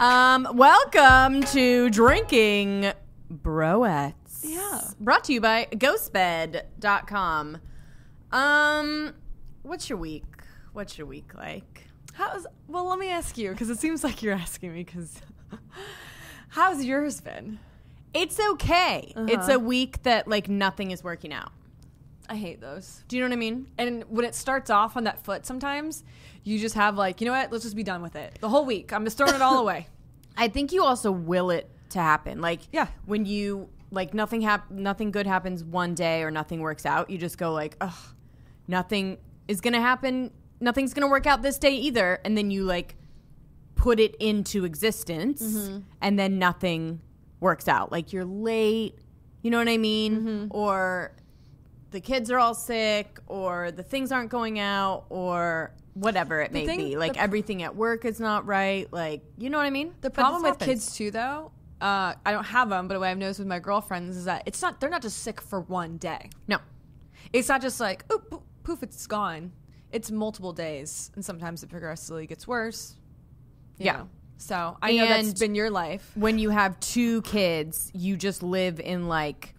Welcome to Drinkin' Broettes. Yeah. Brought to you by Ghostbed.com. What's your week? What's your week like? Well, let me ask you, because it seems like you're asking me, because how's yours been? It's okay. It's a week that, like, nothing is working out. I hate those. Do you know what I mean? And when it starts off on that foot sometimes, you just have, like, you know what? Let's just be done with it. The whole week. I'm just throwing it all away. I think you also will it to happen. Like, yeah. When you, like, nothing good happens one day or nothing works out, you just go, like, ugh, nothing is going to happen. Nothing's going to work out this day either. And then you, like, put it into existence and then nothing works out. Like, you're late. You know what I mean? Or the kids are all sick, or the things aren't going out, or whatever it may be. Like, everything at work is not right. Like, you know what I mean? The problem with kids, too, though, I don't have them, but what I've noticed with my girlfriends is that it's not, they're not just sick for one day. No. It's not just like, oh, poof, it's gone. It's multiple days, and sometimes it progressively gets worse. You know. So I know that's been your life. When you have two kids, you just live in, like,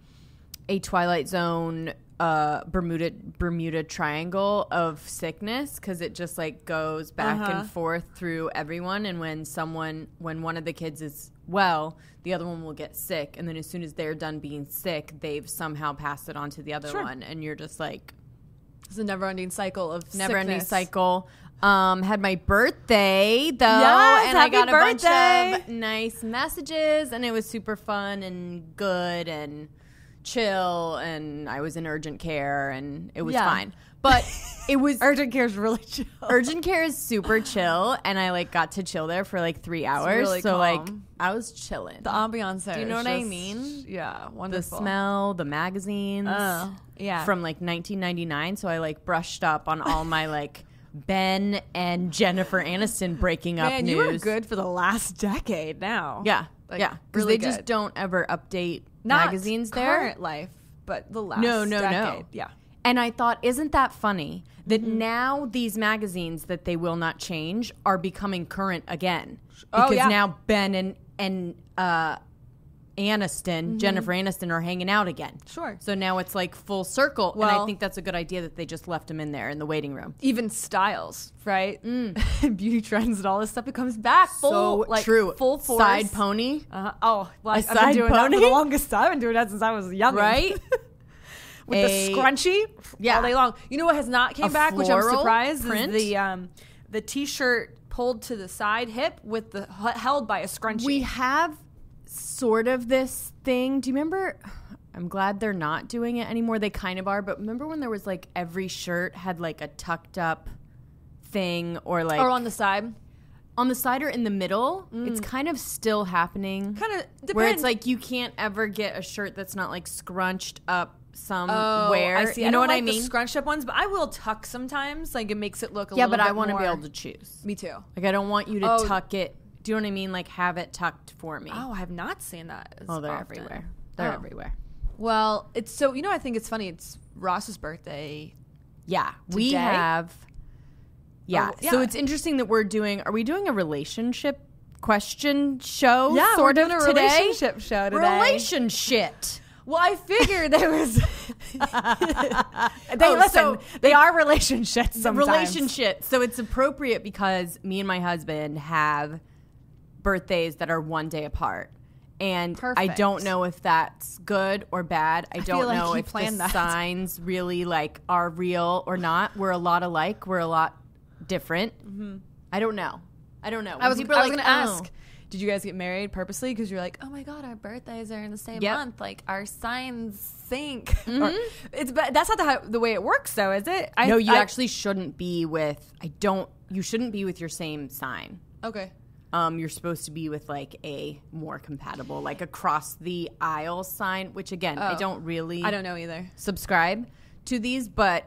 a Twilight Zone Bermuda Triangle of sickness, because it just, like, goes back and forth through everyone. And when one of the kids is well, the other one will get sick, and then as soon as they're done being sick, they've somehow passed it on to the other one, and you're just like, it's a never-ending cycle of sickness. Had my birthday, though, and I got a bunch of nice messages, and it was super fun and good and chill, and I was in urgent care, and it was fine. But it was urgent care is really chill. Urgent care is super chill, and I, like, got to chill there for like 3 hours. Really so calm. Like, I was chilling. The ambiance. Do you know what I mean? Yeah, wonderful. The smell, the magazines. Yeah, from like 1999. So I, like, brushed up on all my, like, Ben and Jennifer Aniston breaking up news. You were good for the last decade now. Yeah, like, yeah, because really they just don't ever update. Not magazines there. Current life, but the last decade. Yeah. And I thought, isn't that funny that now these magazines that they will not change are becoming current again? Because now Ben and Aniston, Jennifer Aniston, are hanging out again. Sure. So now it's, like, full circle. Well, and I think that's a good idea that they just left him in there in the waiting room. Even styles, right? Beauty trends and all this stuff. It comes back full, so, like, true. Full force. Side pony. Oh, well, I've been doing that for the longest time. I've been doing that since I was young. Right? With the scrunchie all day long. You know what has not came back, which I'm surprised, is the T-shirt pulled to the side hip with the held by a scrunchie. We have sort of this thing. Do you remember? I'm glad they're not doing it anymore. They kind of are, but remember when there was, like, every shirt had, like, a tucked up thing, or like, or on the side, or in the middle. It's kind of still happening. Kind of depends. Where it's like you can't ever get a shirt that's not, like, scrunched up somewhere. I see. You know what I mean? Scrunched up ones, but I will tuck sometimes. Like, it makes it look a little bit more. Yeah, but I want to be able to choose. Me too. Like, I don't want you to tuck it. Do you know what I mean? Like, have it tucked for me. Oh, I have not seen that. Oh, they're often. Everywhere. They're everywhere. Well, it's so, you know, I think it's funny. It's Ross's birthday. Yeah. Today. We have. Yeah. Oh, yeah. So it's interesting that we're doing, are we doing a relationship question show? Yeah, sort of today? Relationship show today. Relationship. Well, I figured there was. Listen, they are relationships sometimes. Relationships. So it's appropriate because me and my husband have birthdays that are one day apart, and I don't know if that's good or bad. I don't know if the signs really, like, are real or not. We're a lot alike. We're a lot different. I don't know. I was going to ask, did you guys get married purposely because you're like, oh my god, our birthdays are in the same month, like, our signs sync? That's not the way it works, though, is it? No, you actually shouldn't be with. You shouldn't be with your same sign. Okay. You're supposed to be with, like, a more compatible, like, across the aisle sign, which, again, I don't know either. Subscribe to these, but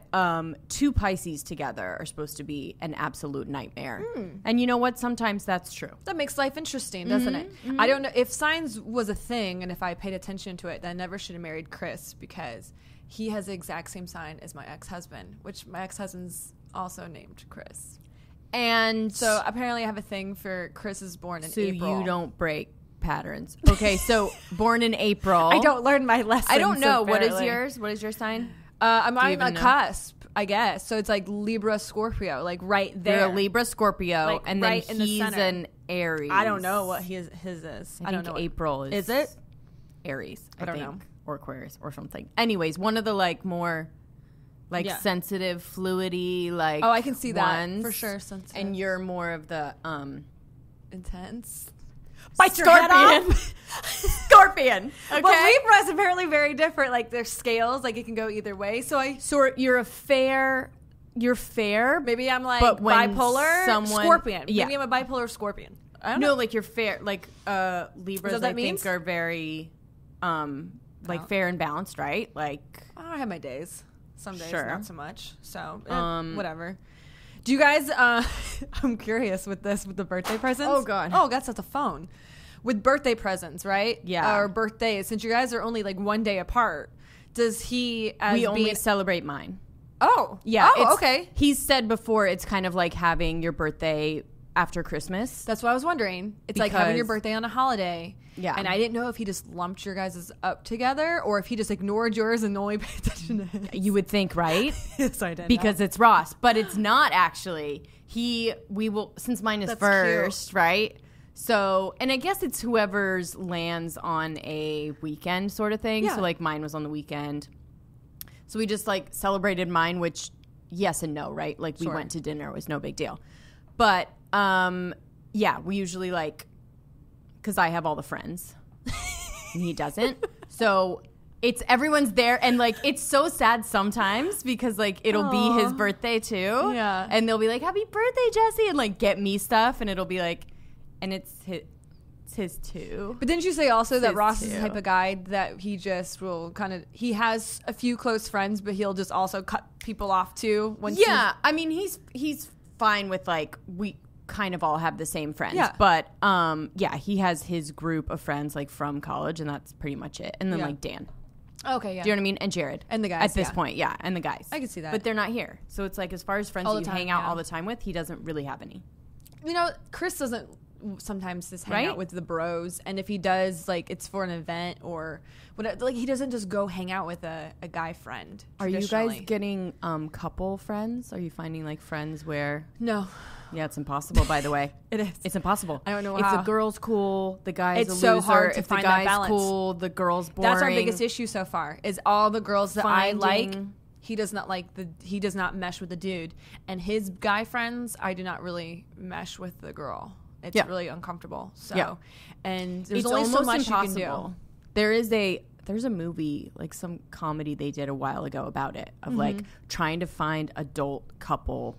two Pisces together are supposed to be an absolute nightmare. And you know what? Sometimes that's true. That makes life interesting, doesn't it? I don't know. If signs was a thing, and if I paid attention to it, then I never should have married Chris, because he has the exact same sign as my ex-husband, which my ex-husband's also named Chris. And so apparently I have a thing for Chris is born in April. So you don't break patterns. Okay, so born in April. I don't learn my lesson. I don't know. Apparently. What is yours? What is your sign? I'm on a cusp, I guess. So it's like Libra, Scorpio, like right there. You're a Libra, Scorpio, like and right then he's the an Aries. I don't know what his is. I don't know. April is. Is it? Aries. I don't know. Or Aquarius or something. Anyways, one of the like more like sensitive, fluidy, like oh, I can see that for sure. Sensitive. And you're more of the intense. Bite your head off. Scorpion. Okay. Well, Libra is apparently very different. Like their scales, like it can go either way. So you're a fair. You're fair. Maybe I'm like bipolar. Scorpion. Yeah. Maybe I'm a bipolar Scorpion. I don't know. No, like you're fair. Like Libras, I think, are very like fair and balanced, right? Like I have my days. Some days, not so much. So whatever. Do you guys, I'm curious with this, with the birthday presents. Oh, God. Oh, that's at the phone. With birthday presents, right? Yeah. Or birthdays. Since you guys are only like one day apart, does he as we only celebrate mine. Oh. Yeah. Oh, okay. He's said before it's kind of like having your birthday after Christmas. That's what I was wondering. It's like having your birthday on a holiday. Yeah. And I didn't know if he just lumped your guys' up together or if he just ignored yours and only paid attention to his. You would think, right? Yes, I did. Because it's Ross. But it's not actually. We will, since mine is first, right? So, and I guess it's whoever's lands on a weekend sort of thing. Yeah. So, like, mine was on the weekend. So, we just, like, celebrated mine, which, yes and no, right? Like, we went to dinner. It was no big deal. But, yeah, we usually, like, because I have all the friends and he doesn't. So it's everyone's there. And like, it's so sad sometimes because like it'll be his birthday too. Yeah. And they'll be like, happy birthday, Jessie. And like, get me stuff. And it'll be like, and it's his too. But didn't you say also that Ross is the type of guy that he just will kind of, he has a few close friends, but he'll just also cut people off too. Yeah. I mean, he's fine with like, we kind of all have the same friends, but yeah, he has his group of friends like from college, and that's pretty much it. And then like Dan, do you know what I mean? And Jared and the guys at this point, and the guys. I can see that, but they're not here, so it's like as far as friends that you hang out all the time with, he doesn't really have any. You know, Chris doesn't sometimes just hang out with the bros, and if he does, like it's for an event or whatever. Like he doesn't just go hang out with a guy friend. Are you guys getting couple friends? Are you finding like friends where no? Yeah, it's impossible, by the way. It is. It's impossible. I don't know how. If the girl's cool, the guy's a loser. It's so hard to find that balance. If the guy's cool, the girl's boring. That's our biggest issue so far, is all the girls that I like, he does not like. He does not mesh with the dude. And his guy friends, I do not really mesh with the girl. It's really uncomfortable. So, and there's only so much you can do. There's a movie, like some comedy they did a while ago about it, of like trying to find adult couple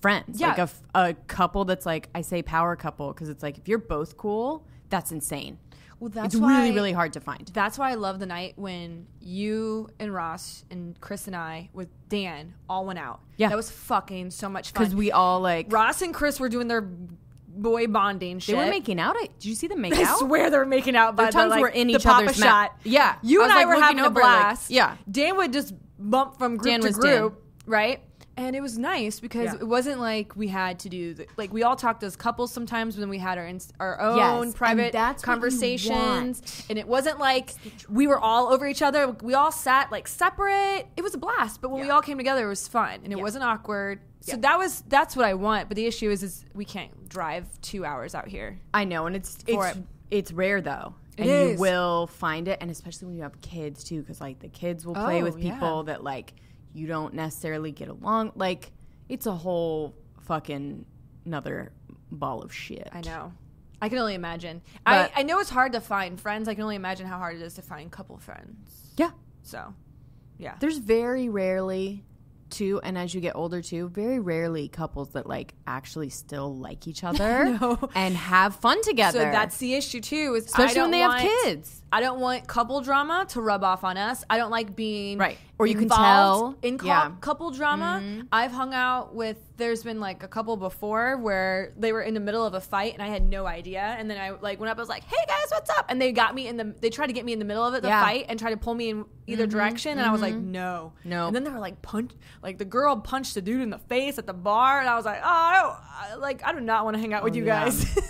friends, like a couple that's like, I say power couple because it's like if you're both cool, that's insane. Well, that's really hard to find. That's why I love the night when you and Ross and Chris and I with Dan all went out. Yeah, that was fucking so much fun because we all like Ross and Chris were doing their boy bonding shit. They were making out. Did you see them make out? I swear they were making out. Their tongues were in each other's mouth. Yeah, you and I were having a blast. Yeah, Dan would just bump from group to group, right? And it was nice because it wasn't like we had to do like we all talked as couples sometimes when we had our own private conversations, and it wasn't like we were all over each other. We all sat like separate. It was a blast, but when we all came together, it was fun and it wasn't awkward. So that's what I want. But the issue is we can't drive 2 hours out here. I know, and it's rare though. And you will find it, and especially when you have kids too, because like the kids will play with people that like. You don't necessarily get along. Like, it's a whole fucking another ball of shit. I know. I can only imagine. I know it's hard to find friends. I can only imagine how hard it is to find couple friends. Yeah. So, yeah. There's very rarely, too, and as you get older, too, very rarely couples that, like, actually still like each other and have fun together. So that's the issue, too. Is especially when they have kids. I don't want couple drama to rub off on us. I don't like being or you can tell in couple drama. I've hung out with. There's been like a couple before where they were in the middle of a fight and I had no idea. And then I like went up. I was like, "Hey guys, what's up?" And they got me in the. They tried to get me in the middle of it, the fight, and tried to pull me in either direction. And I was like, "No, no." And then they were like Like, the girl punched the dude in the face at the bar, and I was like, oh, I do not want to hang out with you guys. Like,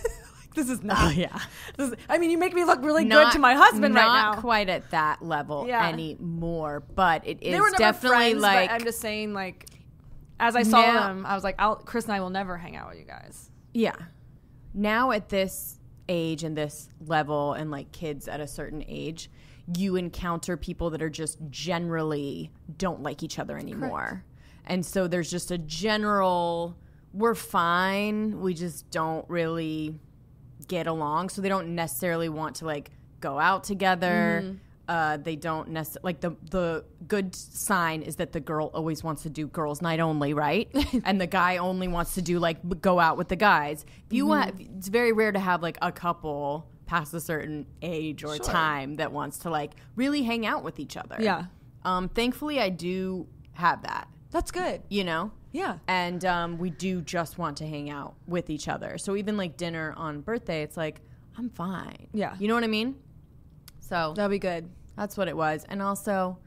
this is not. Oh, yeah. This is, I mean, you make me look really good to my husband right now. Not quite at that level anymore, but it is definitely friends, like. I'm just saying, like, as I saw them, I was like, Chris and I will never hang out with you guys. Yeah. Now at this age and this level and, like, kids at a certain age, you encounter people that are just generally don't like each other anymore. Correct. And so there's just a general, we're fine, we just don't really get along. So they don't necessarily want to, like, go out together. Mm-hmm. They don't necessarily, like, the good sign is that the girl always wants to do girls' night only, right? And the guy only wants to do, like, go out with the guys. If you it's very rare to have, like, a couple past a certain age or time that wants to, like, really hang out with each other. Yeah. Thankfully, I do have that. That's good. You know? Yeah. And we do just want to hang out with each other. So even, like, dinner on birthday, it's like, I'm fine. Yeah. You know what I mean? So that'll be good. That's what it was. And also,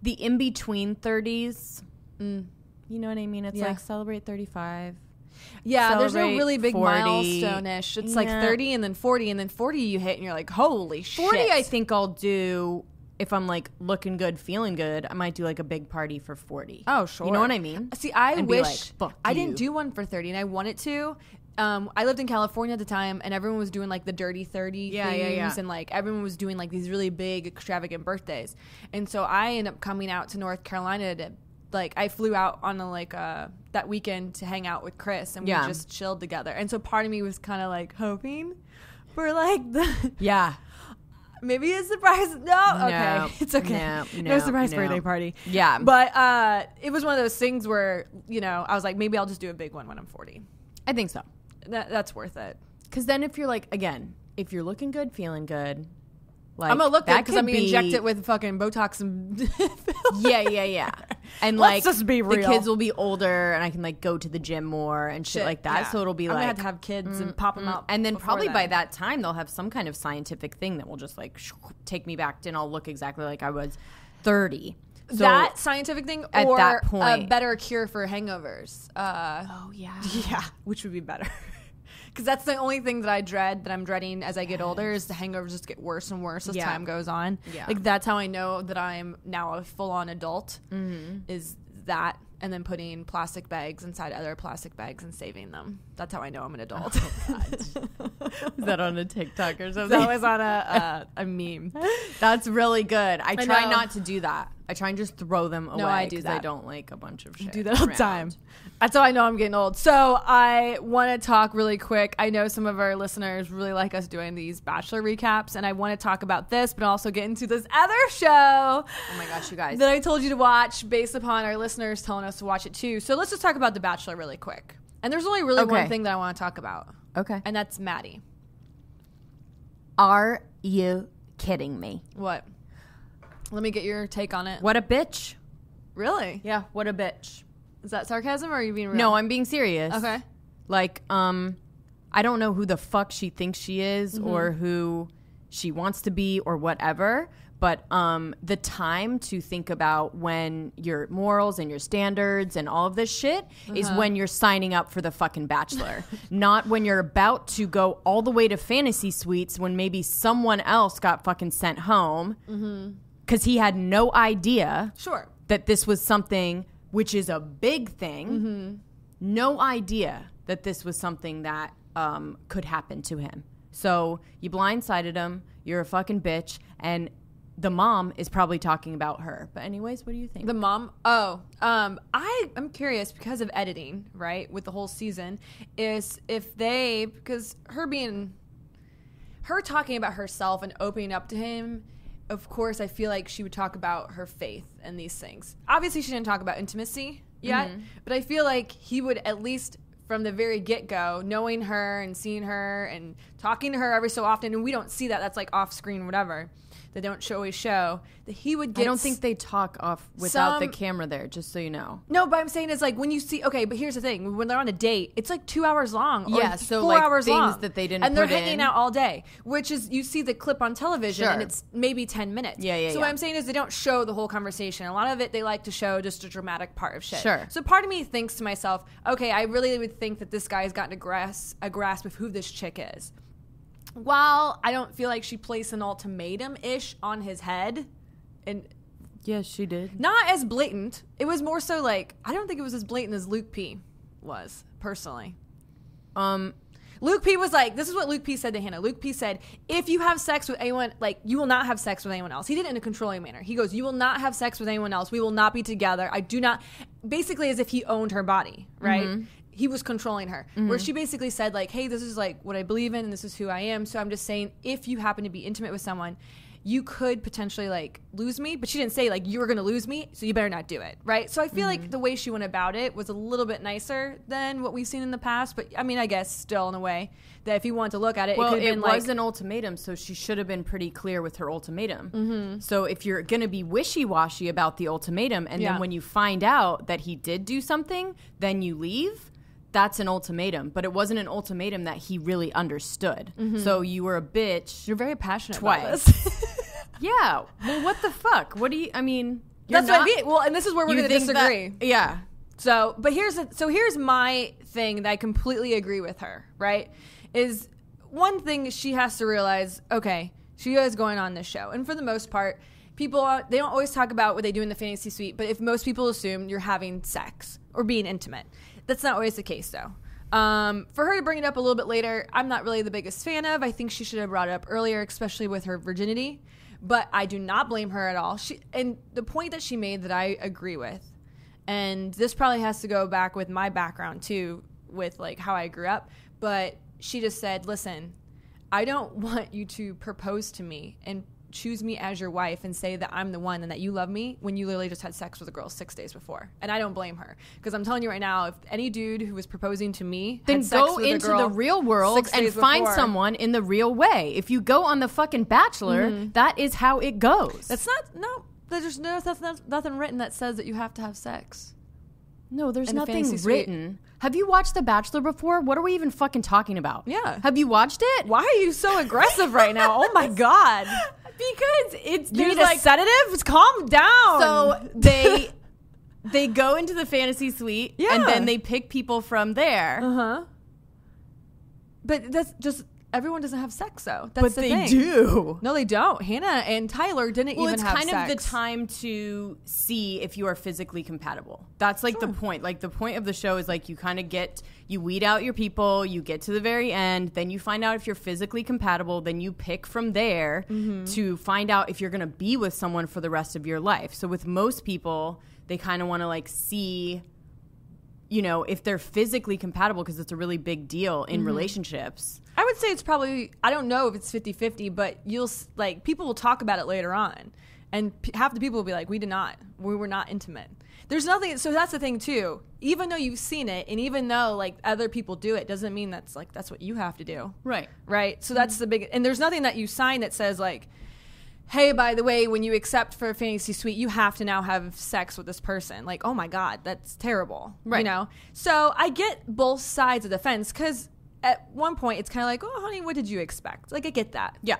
the in-between 30s, you know what I mean? It's like celebrate 35. Yeah, celebrate, there's no really big 40. Milestone-ish. It's like 30 and then 40, and then 40 you hit, and you're like, holy 40 shit. 40 I think I'll do, if I'm, like, looking good, feeling good, I might do, like, a big party for 40. Oh, sure. You know what I mean? See, I wish, like, I didn't do one for 30, and I wanted to. I lived in California at the time, and everyone was doing, like, the Dirty 30 things, and, like, everyone was doing, like, these really big, extravagant birthdays. And so I ended up coming out to North Carolina to, like, I flew out on, that weekend to hang out with Chris, and we just chilled together. And so part of me was kind of, like, hoping for, like, the... Yeah. Maybe a surprise. No. Okay. It's okay. No surprise birthday party. Yeah. But it was one of those things where, you know, I was like, maybe I'll just do a big one when I'm 40. I think so. That's worth it. Because then if you're like, again, if you're looking good, feeling good, like, I'm going to look good because I'm going to inject it with fucking Botox and yeah. And let's just be real. The kids will be older and I can, like, go to the gym more and shit like that. Yeah. So it'll be I'm going to have kids and pop them up. And then probably by that time they'll have some kind of scientific thing that will just, like, take me back and I'll look exactly like I was 30. So that scientific thing or at that point, a better cure for hangovers. Oh, yeah. Yeah, which would be better. Because that's the only thing that I dread, that I'm dreading as I get older, is the hangovers just get worse and worse as time goes on. Yeah. Like, that's how I know that I'm now a full-on adult, is that, and then putting plastic bags inside other plastic bags and saving them. That's how I know I'm an adult. Oh, God. Is that on a TikTok or something? That was on a meme. That's really good. I try not to do that. I try and just throw them away. No, I do that. I don't like a bunch of shit. I do that all the time. That's how I know I'm getting old. So I want to talk really quick. I know some of our listeners really like us doing these Bachelor recaps, and I want to talk about this, but also get into this other show. Oh my gosh, you guys. That I told you to watch based upon our listeners telling us to watch it too. So let's just talk about The Bachelor really quick. And there's only really one thing that I want to talk about. Okay. And that's Maddie. Are you kidding me? What? Let me get your take on it. What a bitch. Really? Yeah, what a bitch. Is that sarcasm or are you being real? No, I'm being serious. Okay. Like, I don't know who the fuck she thinks she is or who she wants to be or whatever, but the time to think about when your morals and your standards and all of this shit is when you're signing up for the fucking Bachelor. Not when you're about to go all the way to fantasy suites when maybe someone else got fucking sent home. Mm-hmm. Because he had no idea that this was something, which is a big thing, no idea that this was something that could happen to him. So you blindsided him, you're a fucking bitch, and the mom is probably talking about her. But anyways, what do you think? The mom? Oh, I'm curious because of editing, right, with the whole season, is if they, because her talking about herself and opening up to him, of course, I feel like she would talk about her faith and these things. Obviously, she didn't talk about intimacy yet, but I feel like he would at least from the very get-go, knowing her and seeing her and talking to her every so often, and we don't see that. That's like off-screen, whatever. that don't always show, that he would get... I don't think they talk off without the camera there, just so you know. No, but I'm saying is like when you see... Okay, but here's the thing. When they're on a date, it's like 2 hours long or 4 hours things long. Things that they didn't and put in. And they're hanging out all day, which is... You see the clip on television and it's maybe 10 minutes. So what I'm saying is they don't show the whole conversation. A lot of it they like to show just a dramatic part of shit. So part of me thinks to myself, okay, I really would think that this guy has gotten a grasp of who this chick is. While I don't feel like she placed an ultimatum-ish on his head, and yes, she did. Not as blatant. It was more so like, I don't think it was as blatant as Luke P was, personally. Luke P was like, this is what Luke P said to Hannah. Luke P said, if you have sex with anyone, like, you will not have sex with anyone else. He did it in a controlling manner. He goes, you will not have sex with anyone else. We will not be together. I do not. Basically as if he owned her body, right? Mm-hmm. He was controlling her, where she basically said, like, hey, this is, like, what I believe in, and this is who I am, so I'm just saying, if you happen to be intimate with someone, you could potentially, like, lose me, but she didn't say, like, you're going to lose me, so you better not do it, right? So I feel like the way she went about it was a little bit nicer than what we've seen in the past, but, I mean, I guess still in a way that if you want to look at it, well, it could have been, like... Well, it was an ultimatum, so she should have been pretty clear with her ultimatum. So if you're going to be wishy-washy about the ultimatum, and then when you find out that he did do something, then you leave... That's an ultimatum, but it wasn't an ultimatum that he really understood. So you were a bitch. You're very passionate about this. Well, what the fuck? What do you? I mean, you're that's not, what I mean. Well, and this is where we're going to disagree. That, So, but here's my thing that I completely agree with her. Right? Is one thing she has to realize. Okay, she is going on this show, and for the most part, people they don't always talk about what they do in the fantasy suite. But if most people assume you're having sex or being intimate. That's not always the case, though. For her to bring it up a little bit later, I'm not really the biggest fan of. I think she should have brought it up earlier, especially with her virginity. But I do not blame her at all. And the point that she made that I agree with, and this probably has to go back with my background, too, with like how I grew up. But she just said, listen, I don't want you to propose to me and choose me as your wife and say that I'm the one and that you love me when you literally just had sex with a girl 6 days before. And I don't blame her, because I'm telling you right now, if any dude who was proposing to me then had sex with a girl, go into the real world and find someone in the real way. If you go on the fucking Bachelor, that is how it goes. That's not there's nothing written that says that you have to have sex. No, there's nothing written. Have you watched The Bachelor before? What are we even fucking talking about? Yeah. Have you watched it? Why are you so aggressive right now? Oh my God. Because it's you need a sedative? Calm down. So they go into the fantasy suite and then they pick people from there. But that's just everyone doesn't have sex though. That's the thing. But they do. No, they don't. Hannah and Tyler didn't even have sex. Well, it's kind of the time to see if you are physically compatible. That's like the point. Like the point of the show is like you kind of get you weed out your people, you get to the very end, then you find out if you're physically compatible, then you pick from there to find out if you're going to be with someone for the rest of your life. So with most people, they kind of want to like see, you know, if they're physically compatible because it's a really big deal in relationships. I would say it's probably, I don't know if it's 50-50, but you'll like people will talk about it later on. And half the people will be like, we did not. We were not intimate. There's nothing. So that's the thing, too. Even though you've seen it and even though like other people do it doesn't mean that's like that's what you have to do. Right. Right. So that's the big. And there's nothing that you sign that says like, hey, by the way, when you accept for a fantasy suite, you have to now have sex with this person. Like, oh, my God, that's terrible. Right. You know, so I get both sides of the fence because at one point it's kind of like, oh, honey, what did you expect? Like, I get that. Yeah.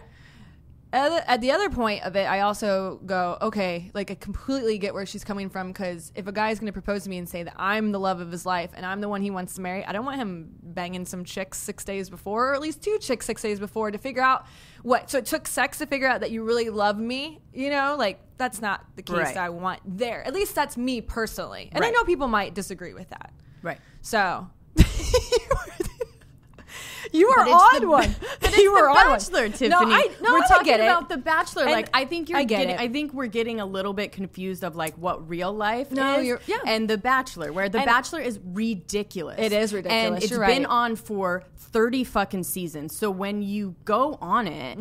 At the other point of it, I also go, okay, like I completely get where she's coming from because if a guy's going to propose to me and say that I'm the love of his life and I'm the one he wants to marry, I don't want him banging some chicks 6 days before or at least two chicks 6 days before to figure out what. So it took sex to figure out that you really love me, you know? Like that's not the case that I want there. At least that's me personally. And I know people might disagree with that. Right. So... You are odd one. You are odd one. Bachelor, Tiffany. No, we're talking about The Bachelor. And like, I think you're getting. I think we're getting a little bit confused of like what real life is. And The Bachelor, where The Bachelor is ridiculous. It is ridiculous. And it's been on for 30 fucking seasons. So when you go on it,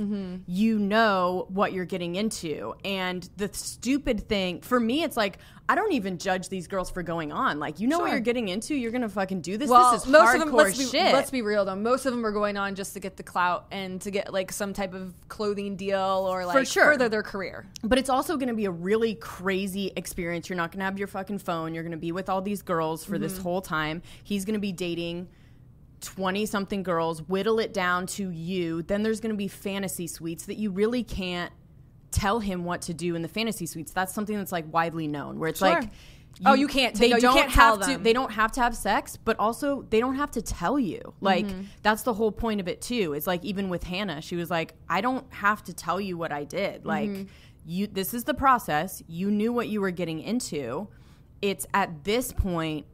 you know what you're getting into. And the stupid thing for me, it's like. I don't even judge these girls for going on. Like, you know what you're getting into. You're going to fucking do this. Well, this is hardcore shit. Let's be real, though. Most of them them were going on just to get the clout and to get like some type of clothing deal or like further their career. But it's also going to be a really crazy experience. You're not going to have your fucking phone. You're going to be with all these girls for this whole time. He's going to be dating 20-something girls, whittle it down to you. Then there's going to be fantasy suites that you really can't tell him what to do in the fantasy suites. That's something that's like widely known where it's like, you can't. They don't have to have sex, but also they don't have to tell you. Like that's the whole point of it too. It's like even with Hannah, she was like, I don't have to tell you what I did. Like you, this is the process. You knew what you were getting into. It's at this point,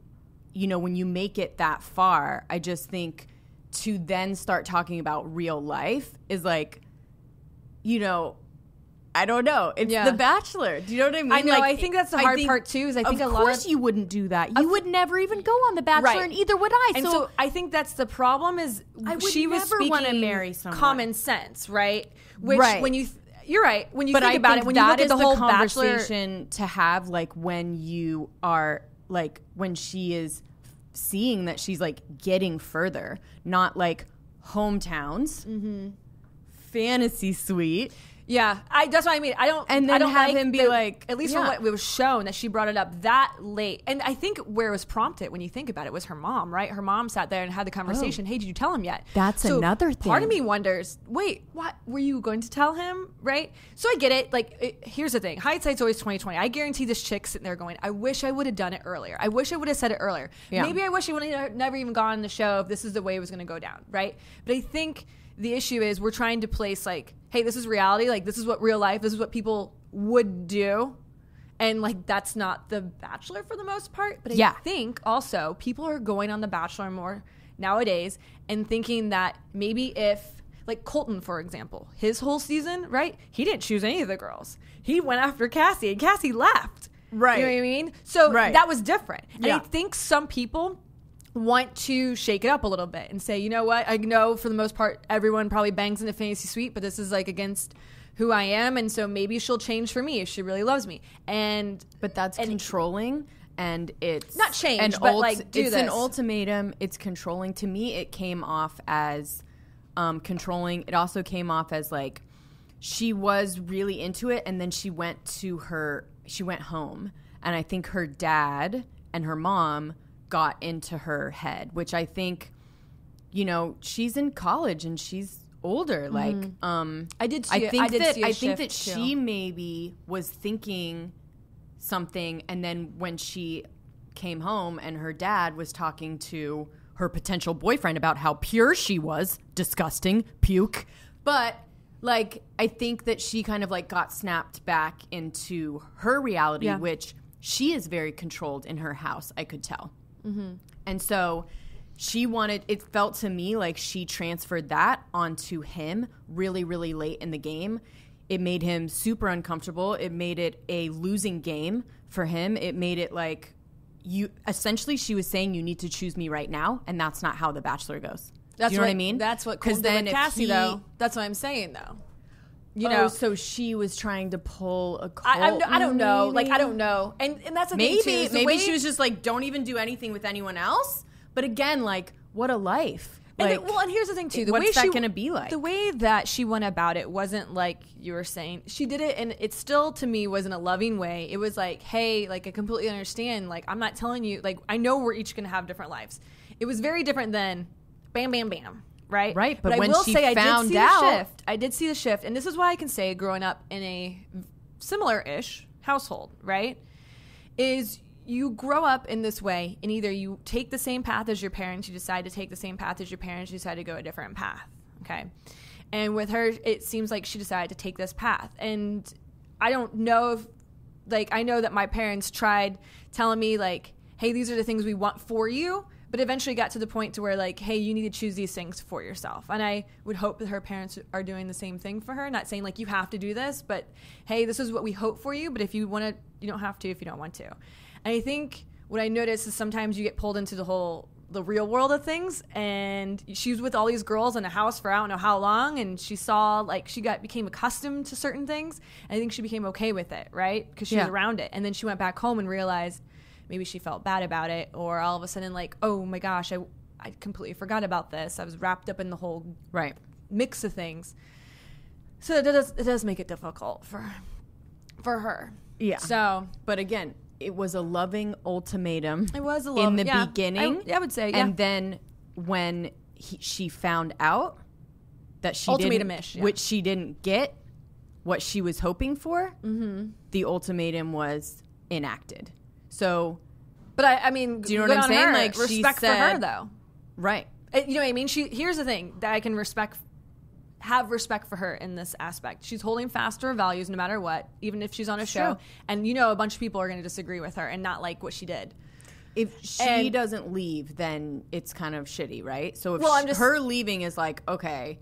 you know, when you make it that far, I just think to then start talking about real life is like, you know, I don't know. It's The Bachelor. Do you know what I mean? I know. Like, I think that's the hard part, too, is I think a lot of... Of course you wouldn't do that. You would never even go on The Bachelor, and either would I. And so I think that's the problem is she was speaking common sense, right? Which when you... You're right. When you think about it, when you look at the whole conversation to have, like, when you are... Like, when she is seeing that she's, like, getting further. Not, like, hometowns. Fantasy suite. Yeah, that's what I mean. I don't. And then I don't have him be like, at least from what it was shown, that she brought it up that late. And I think where it was prompted, when you think about it, was her mom, right? Her mom sat there and had the conversation. Hey, did you tell him yet? That's another thing. Part of me wonders, wait, what were you going to tell him, right? So I get it. Like, here's the thing: hindsight's always 20/20. I guarantee this chick sitting there going, "I wish I would have done it earlier. I wish I would have said it earlier. Yeah. Maybe I wish I would have never even gone on the show if this is the way it was going to go down, right?" But I think the issue is we're trying to place like, hey, this is reality. Like, this is what real life, this is what people would do. And, like, that's not The Bachelor for the most part. But I think also people are going on The Bachelor more nowadays and thinking that maybe if, like, Colton, for example, his whole season, right? He didn't choose any of the girls. He went after Cassie, and Cassie left. Right. You know what I mean? So that was different. And I think some people want to shake it up a little bit and say, you know what, I know for the most part everyone probably bangs in a fantasy suite, but this is like against who I am, and so maybe she'll change for me if she really loves me. But that's controlling, and it's not change, but like do this. It's an ultimatum. It's controlling. To me, it came off as controlling. It also came off as like she was really into it, and then she went home, and I think her dad and her mom got into her head, which I think, you know, she's in college and she's older. Like, I think that she maybe was thinking something, and then when she came home and her dad was talking to her potential boyfriend about how pure she was, disgusting, puke. But like, I think that she kind of like got snapped back into her reality, which she is very controlled in her house, I could tell. And so she wanted, it felt to me like she transferred that onto him really, really late in the game. It made him super uncomfortable. It made it a losing game for him. It made it like, essentially she was saying, you need to choose me right now. And that's not how The Bachelor goes. Do you know what I mean? That's what Colton did with Cassie, though. That's what I'm saying, though. You know, so she was trying to pull a Colton. I don't know. Maybe. Like, I don't know. And that's the thing, too. Maybe she was just like, don't even do anything with anyone else. But again, like, what a life. And like, and here's the thing, too. What's that going to be like? The way that she went about it wasn't like you were saying. She did it, and it still, to me, wasn't a loving way. It was like, hey, like, I completely understand. Like, I'm not telling you. Like, I know we're each going to have different lives. It was very different than bam, bam, bam. Right? Right. But when I will say, I did see the shift. And this is why I can say growing up in a similar-ish household, right, is you grow up in this way, and either you take the same path as your parents, you decide to go a different path, okay? And with her, it seems like she decided to take this path. And I don't know if, like, I know that my parents tried telling me, like, hey, these are the things we want for you. But eventually got to the point to where, like, hey, you need to choose these things for yourself. And I would hope that her parents are doing the same thing for her. Not saying, like, you have to do this, but, hey, this is what we hope for you. But if you want to, you don't have to if you don't want to. And I think what I noticed is sometimes you get pulled into the real world of things. And she was with all these girls in a house for I don't know how long. And she saw, like, became accustomed to certain things. And I think she became okay with it, right? Because she was around it. And then she went back home and realized, maybe she felt bad about it, or all of a sudden, like, oh my gosh, I I completely forgot about this. I was wrapped up in the whole mix of things. So it does make it difficult for her. Yeah. So, but again, it was a loving ultimatum. It was a loving in the beginning. I would say, and then when she found out that she ultimatum-ish, which she didn't get what she was hoping for, the ultimatum was enacted. So, but I mean, do you know what I'm saying? Her. Like, respect she said, for her, though, right? You know what I mean? Here's the thing that I can have respect for her in this aspect. She's holding fast to her values no matter what, even if she's on a show. True. And you know a bunch of people are going to disagree with her and not like what she did. If she doesn't leave, then it's kind of shitty, right? So if her leaving is like, okay,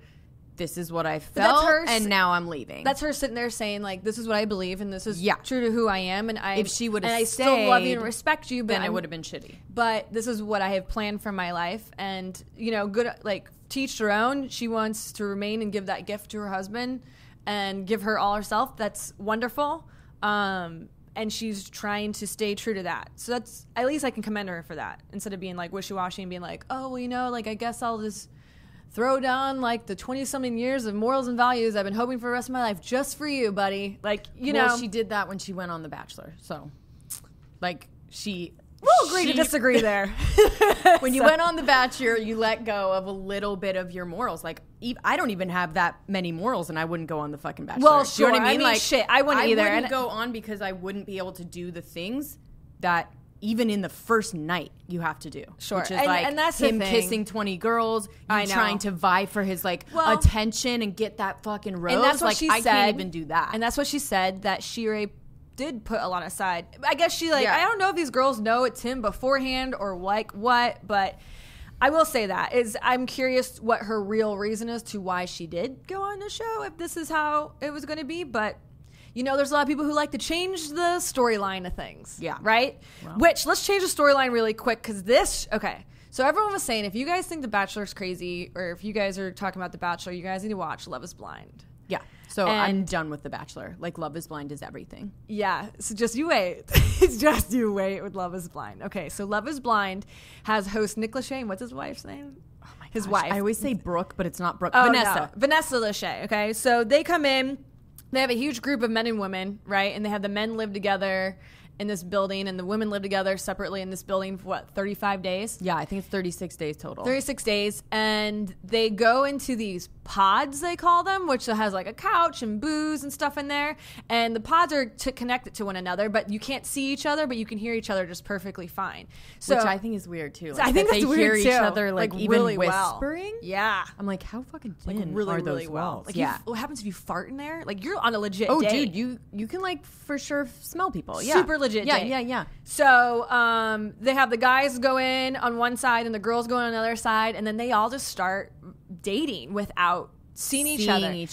this is what I felt and now I'm leaving. That's her sitting there saying like, this is what I believe and this is true to who I am. And if she would have stayed, I still love you and respect you, but then I would have been shitty. But this is what I have planned for my life, and you know, good like. Teach her own. She wants to remain and give that gift to her husband and give her all herself. That's wonderful. And she's trying to stay true to that. So that's, at least I can commend her for that, instead of being like wishy-washy and being like, oh, well, you know, like I guess I'll just throw down like the 20-something years of morals and values I've been hoping for the rest of my life just for you, buddy. Like, you know. She did that when she went on The Bachelor. So like she... We'll agree to disagree there. When you went on The Bachelor, you let go of a little bit of your morals. Like, I don't even have that many morals, and I wouldn't go on the fucking Bachelor. Well, sure. You know what I mean? Like, shit, I wouldn't either. I wouldn't go on because I wouldn't be able to do the things that even in the first night you have to do. Sure. Which is and that's him kissing 20 girls, you trying to vie for his like attention and get that fucking rose. And that's what she said. I can't even do that. And that's what she said, that she did put a lot aside. I guess she I don't know if these girls know it's him beforehand or like what, but I will say that is I'm curious what her real reason is to why she did go on the show, if this is how it was going to be. But you know, there's a lot of people who like to change the storyline of things. Yeah. Right? Wow. Which, let's change the storyline really quick, because this, okay. So everyone was saying, if you guys think The Bachelor's crazy, or if you guys are talking about The Bachelor, you guys need to watch Love Is Blind. Yeah. So I'm done with The Bachelor. Like, Love Is Blind is everything. Yeah. So just you wait. It's just you wait with Love Is Blind. Okay. So Love Is Blind has host Nick Lachey. And what's his wife's name? Oh, my God. His wife. I always say Brooke, but it's not Brooke. Oh, Vanessa. No. Vanessa Lachey. Okay. So they come in. They have a huge group of men and women, right? And they have the men live together in this building, and the women live together separately in this building for, 35 days? Yeah, I think it's 36 days total. 36 days, and they go into these pods, they call them, which has, like, a couch and booze and stuff in there, and the pods are connected to one another, but you can't see each other, but you can hear each other just perfectly fine. So, which I think is weird, too. Like, so I think that's weird, too. They hear each other, like even really whispering? Well. Yeah. I'm like, how fucking thin are those walls? Like, what happens if you fart in there? Like, you're on a legit date. Oh, dude, you can, like, for sure smell people. Yeah. Super legit date. Yeah. So they have the guys go in on one side and the girls go in on the other side, and then they all just start dating without seeing each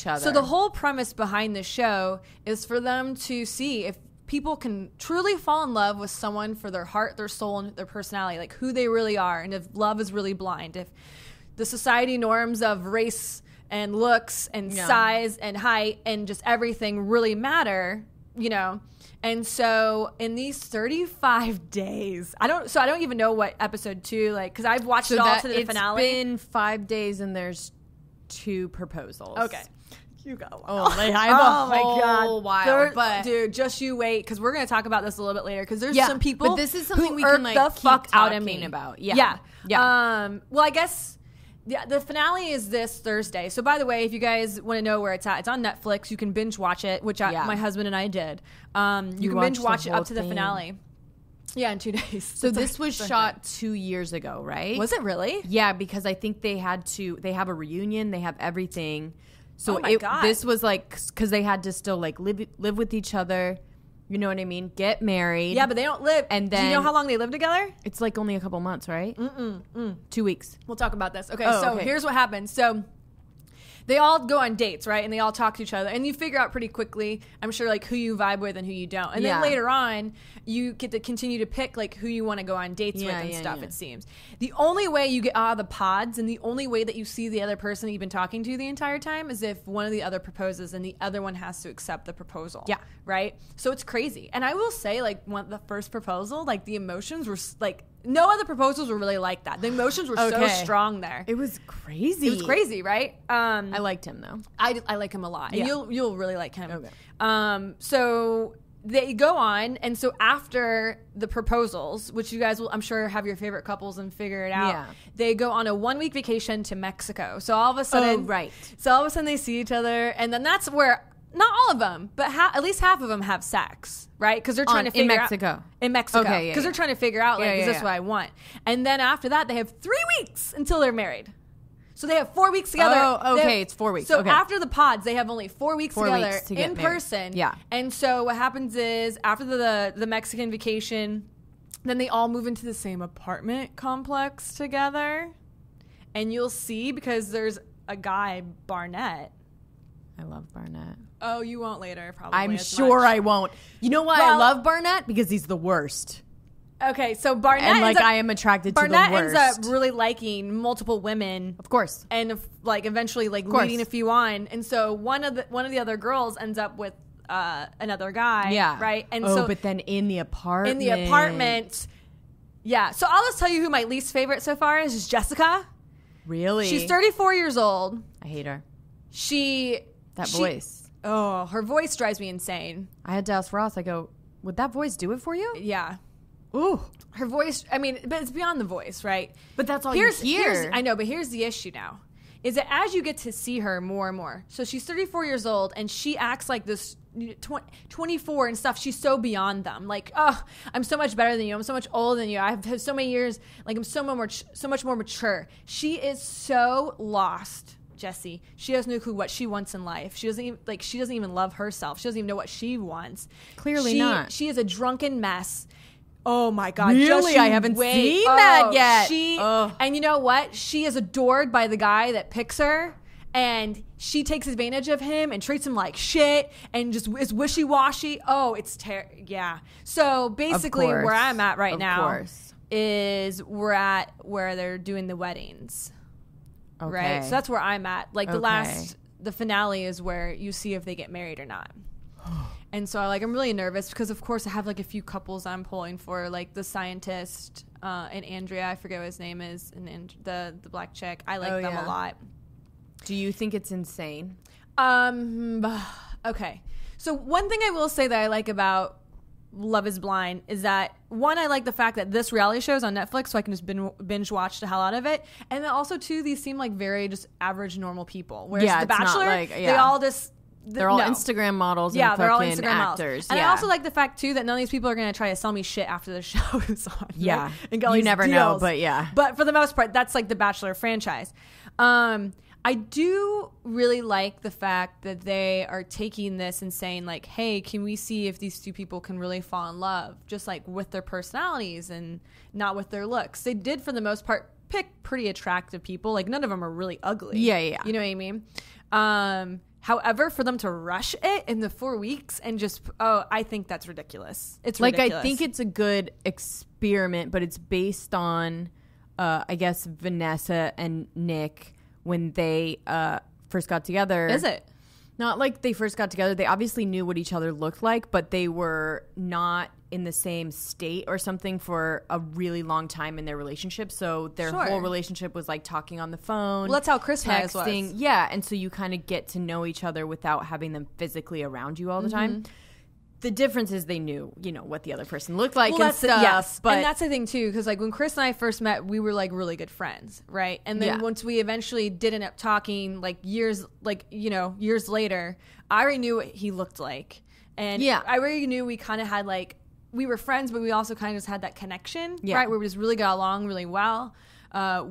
other. So the whole premise behind the show is for them to see if people can truly fall in love with someone for their heart, their soul, and their personality, like who they really are, and if love is really blind, if the society norms of race and looks and size and height and just everything really matter, you know. And so in these 35 days, I don't even know what episode 2, like, because I've watched it all to the finale. It's been 5 days and there's 2 proposals. Okay. You got a lot. Oh my God. But dude, just you wait, because we're going to talk about this a little bit later, because there's some people. But this is something we can, like, the keep fuck out of me about. Yeah. Well, I guess. Yeah, the finale is this Thursday. So, by the way, if you guys want to know where it's at, it's on Netflix. You can binge watch it, which my husband and I did. You can binge watch it up to the finale. Yeah, in 2 days. So this was shot 2 years ago, right? Was it really? Yeah, because I think they have a reunion. They have everything. So this was like, because they had to still like live with each other. You know what I mean? Get married. Yeah, but they don't live. And then, do you know how long they live together? It's like only a couple months, right? 2 weeks. We'll talk about this. Okay, here's what happens. So they all go on dates, right? And they all talk to each other. And you figure out pretty quickly, I'm sure, like who you vibe with and who you don't. And then later on, you get to continue to pick like who you want to go on dates with and stuff, it seems. The only way you get out of the pods and the only way that you see the other person you've been talking to the entire time is if one of the other proposes and the other one has to accept the proposal. Yeah. Right? So it's crazy. And I will say, like, the first proposal, like, the emotions were, like, No other proposals were really like that. The emotions were so strong there. It was crazy. It was crazy, right? I liked him, though. I like him a lot. Yeah. And you'll really like him. Okay. So they go on, and so after the proposals, which you guys will, I'm sure, have your favorite couples and figure it out, they go on a one-week vacation to Mexico. So all of a sudden, so all of a sudden they see each other, and then that's where... Not all of them, but at least half of them have sex, right? Because they're trying to figure out. In Mexico. Because they're trying to figure out, like, is this what I want? And then after that, they have 3 weeks until they're married. So they have 4 weeks together. Oh, okay. It's 4 weeks. So after the pods, they have only 4 weeks together to in person. Yeah. And so what happens is after the Mexican vacation, then they all move into the same apartment complex together. And you'll see, because there's a guy, Barnett. I love Barnett. Oh, you won't later, probably. I'm sure I won't. You know why I love Barnett? Because he's the worst. Okay, so Barnett and like I am attracted to the worst. Barnett ends up really liking multiple women, of course, and like eventually like leading a few on. And so one of the other girls ends up with another guy. Yeah, right. And so but then in the apartment, yeah. So I'll just tell you who my least favorite so far is Jessica. Really, she's 34 years old. I hate her. That voice. Oh, her voice drives me insane. I had to ask Ross, I go, would that voice do it for you? Yeah. Ooh. Her voice, I mean, but it's beyond the voice, right? But that's all you hear. I know, but here's the issue now, is that as you get to see her more and more, so she's 34 years old, and she acts like this 24 and stuff. She's so beyond them. Like, oh, I'm so much better than you. I'm so much older than you. I've had so many years. Like, I'm so much more mature. She is so lost. Jessie, she has no clue what she wants in life. She doesn't even love herself. She doesn't even know what she wants. Clearly not. She is a drunken mess. Oh my God. Really? I haven't seen that yet. And you know what? She is adored by the guy that picks her, and she takes advantage of him and treats him like shit and just is wishy-washy. Oh, it's terrible. Yeah. So basically where I'm at right now is we're at where they're doing the weddings. Okay. Right, so that's where I'm at. Like the finale is where you see if they get married or not. And so I'm really nervous because of course I have like a few couples I'm pulling for, like the scientist and Andrea, I forget what his name is, and the black chick. I like them a lot. Do you think it's insane? Okay. So one thing I will say that I like about Love Is Blind is that, one, I like the fact that this reality show is on Netflix, so I can just binge watch the hell out of it. And then also, too, these seem like very just average normal people. Whereas The Bachelor, they all just... They're all Instagram models and fucking actors. And I also like the fact, too, that none of these people are going to try to sell me shit after the show is on. Yeah. Right? And you never know, but yeah. But for the most part, that's like the Bachelor franchise. I do really like the fact that they are taking this and saying, like, hey, can we see if these two people can really fall in love, just like with their personalities and not with their looks. They did, for the most part, pick pretty attractive people. Like, none of them are really ugly. Yeah. You know what I mean? However, for them to rush it in the 4 weeks and just, I think that's ridiculous. It's ridiculous. Like, I think it's a good experiment, but it's based on, I guess, Vanessa and Nick when they first got together. Is it? Not like they first got together. They obviously knew what each other looked like, but they were not in the same state or something for a really long time in their relationship. So their whole relationship was like talking on the phone. Well, that's how Chris texting was. Yeah, and so you kind of get to know each other without having them physically around you all the time. The difference is they knew, you know, what the other person looked like and stuff. Yes. But and that's the thing, too, because, like, when Chris and I first met, we were, like, really good friends, right? And then once we eventually did end up talking, like, years later, I already knew what he looked like. And I already knew we kind of had, like, we were friends, but we also kind of just had that connection, right? Where we just really got along really well.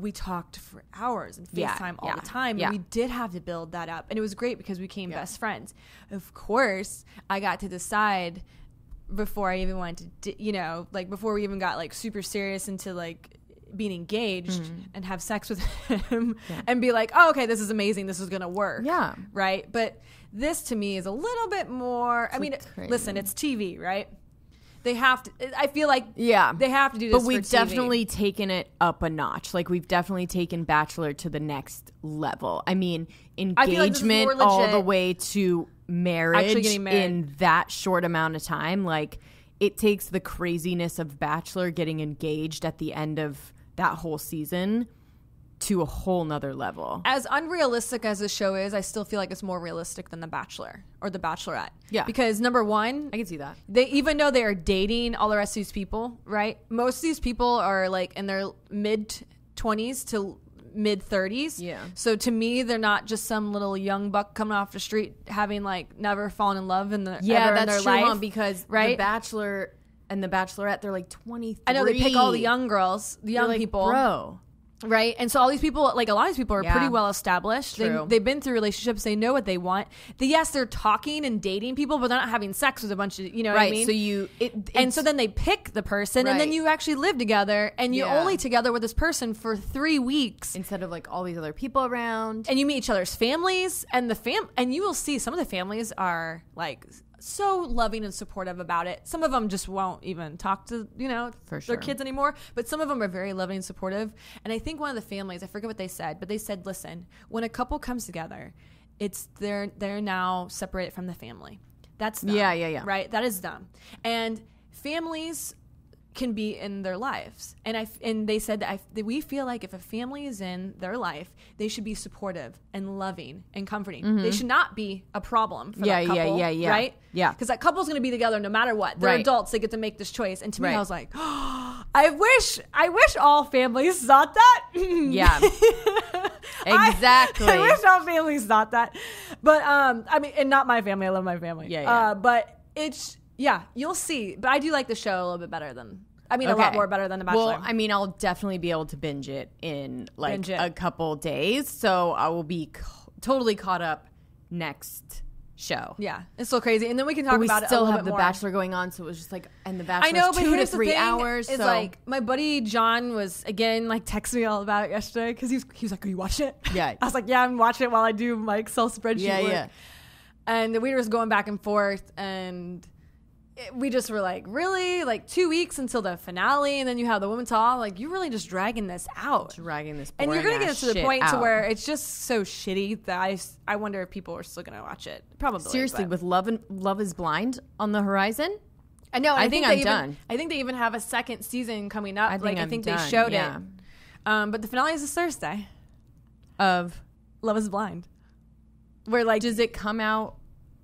We talked for hours and FaceTime all the time. And we did have to build that up. And it was great because we became best friends. Of course, I got to decide before I even wanted to, before we even got like super serious into like being engaged and have sex with him and be like, oh, okay, this is amazing. This is going to work. Yeah. Right. But this to me is a little bit more, listen, it's TV, right? They have to, I feel like they have to do this. But we've definitely taken it up a notch. Like, we've definitely taken Bachelor to the next level. I mean, engagement all the way to marriage in that short amount of time. Like, it takes the craziness of Bachelor getting engaged at the end of that whole season to a whole nother level. As unrealistic as the show is, I still feel like it's more realistic than The Bachelor or The Bachelorette. Yeah. Because number one, I can see that. They, even though they are dating all the rest of these people, right? Most of these people are like in their mid-20s to mid-30s. Yeah. So to me, they're not just some little young buck coming off the street having like never fallen in love in their life. Yeah, that's true, because right? The Bachelor and The Bachelorette, they're like 23. I know, they pick all the young girls, the young people. Bro. Right. And so all these people, like a lot of these people are pretty well established. They've been through relationships. They know what they want. Yes, they're talking and dating people, but they're not having sex with a bunch of, you know what I mean? So and so then they pick the person and then you actually live together and you're only together with this person for 3 weeks. Instead of like all these other people around. And you meet each other's families and and you will see some of the families are like so loving and supportive about it. Some of them just won't even talk to their kids anymore, but some of them are very loving and supportive. And I think one of the families, I forget what they said, but they said, listen, when a couple comes together, it's they're now separated from the family. That's dumb, right? That is dumb. And families can be in their lives, and they said that we feel like if a family is in their life, they should be supportive and loving and comforting. Mm-hmm. They should not be a problem for that couple, right? Yeah, because that couple's going to be together no matter what. They're adults; they get to make this choice. And to me, I was like, oh, I wish all families thought that. Yeah, exactly. I wish all families thought that, but I mean, and not my family. I love my family. Yeah, yeah. But it's. Yeah, you'll see. But I do like the show a little bit better than... I mean, a lot more better than The Bachelor. Well, I mean, I'll definitely be able to binge it in, like, a couple days. So I will be totally caught up next show. Yeah, it's so crazy. And then we can talk about it a little bit more. We still have The Bachelor going on, so it was just, like... And The Bachelor's 2 to 3 hours. It's like, my buddy John was, again, like, texting me all about it yesterday. Because he was like, are you watching it? Yeah. I was like, yeah, I'm watching it while I do my Excel spreadsheet work. Yeah. And we were just going back and forth, and... We just were like, really? Like 2 weeks until the finale, and then you have the women's hall. Like, you're really just dragging this out. And you're going to get to the point to where it's just so shitty that I wonder if people are still going to watch it. Probably. Seriously, with Love Is Blind on the horizon? I know. I think I'm done. I think they even have a second season coming up. I think they showed it. But the finale is this Thursday. Of? Love Is Blind. Where like... Does it come out...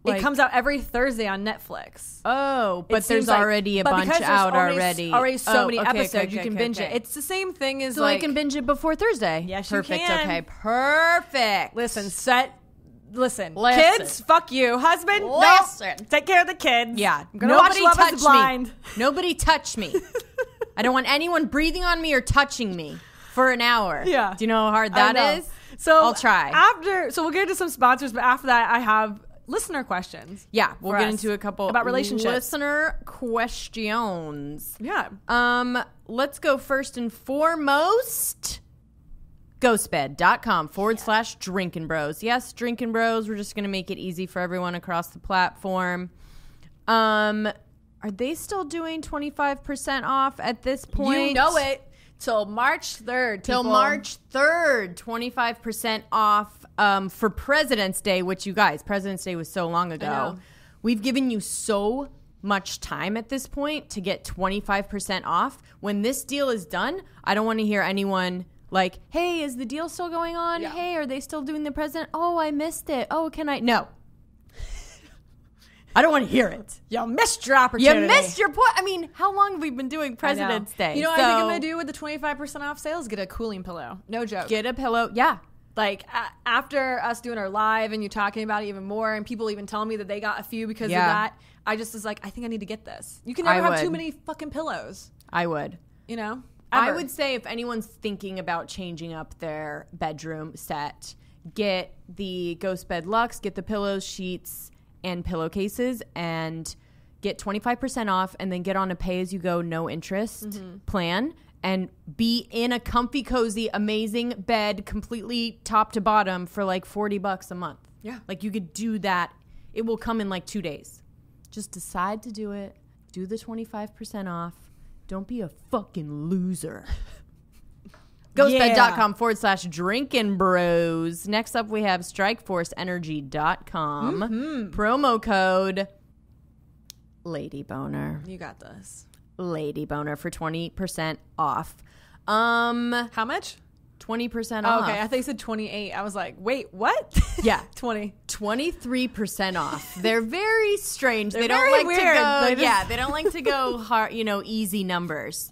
Like, it comes out every Thursday on Netflix. Oh, but there's already a bunch out already. Already so many episodes, you can binge it. It's the same thing as like... So I can binge it before Thursday? Yes, you can. Okay, perfect. Listen, kids, fuck you. Husband, no. Take care of the kids. Yeah. I'm gonna watch Love Is Blind. Nobody touch me. I don't want anyone breathing on me or touching me for an hour. Yeah. Do you know how hard that is? So I'll try. So we'll get into some sponsors, but after that I have... Listener questions. Yeah, we'll get into a couple about relationships. Listener questions. Yeah. Let's go first and foremost. Ghostbed.com / Drinkin' Bros. Yes, Drinkin' Bros. We're just going to make it easy for everyone across the platform. Are they still doing 25% off at this point? You know it. Till March 3rd. 25% off for President's Day, which you guys, President's Day was so long ago. We've given you so much time at this point to get 25% off. When this deal is done, I don't want to hear anyone like, hey, is the deal still going on? Yeah. Hey, are they still doing the president? Oh, I missed it. Oh, can I? No. I don't want to hear it. Y'all missed your opportunity. You missed your point. I mean, how long have we been doing President's Day? You know what I think I'm going to do with the 25% off sales? Get a cooling pillow. No joke. Get a pillow. Yeah. Like, after us doing our live and you talking about it even more and people even telling me that they got a few because of that, I just was like, I think I need to get this. You can never have too many fucking pillows. I would. You know? Ever. I would say if anyone's thinking about changing up their bedroom set, get the Ghostbed Luxe, get the pillows, sheets, and pillowcases, and get 25% off, and then get on a pay-as-you-go, no-interest plan, and be in a comfy, cozy, amazing bed, completely top to bottom, for like $40 a month. Yeah. Like, you could do that. It will come in like 2 days. Just decide to do it. Do the 25% off. Don't be a fucking loser. Ghostbed.com / Drinkin' Bros. Next up, we have Strikeforceenergy.com. Promo code Lady Boner. You got this. Lady Boner for 20% off. How much? 20% off. Okay, I think you said 28. I was like, wait, what? Yeah. 20. 23% off. They're very strange. They're they don't like to go. Yeah, they don't like to go hard, you know, easy numbers.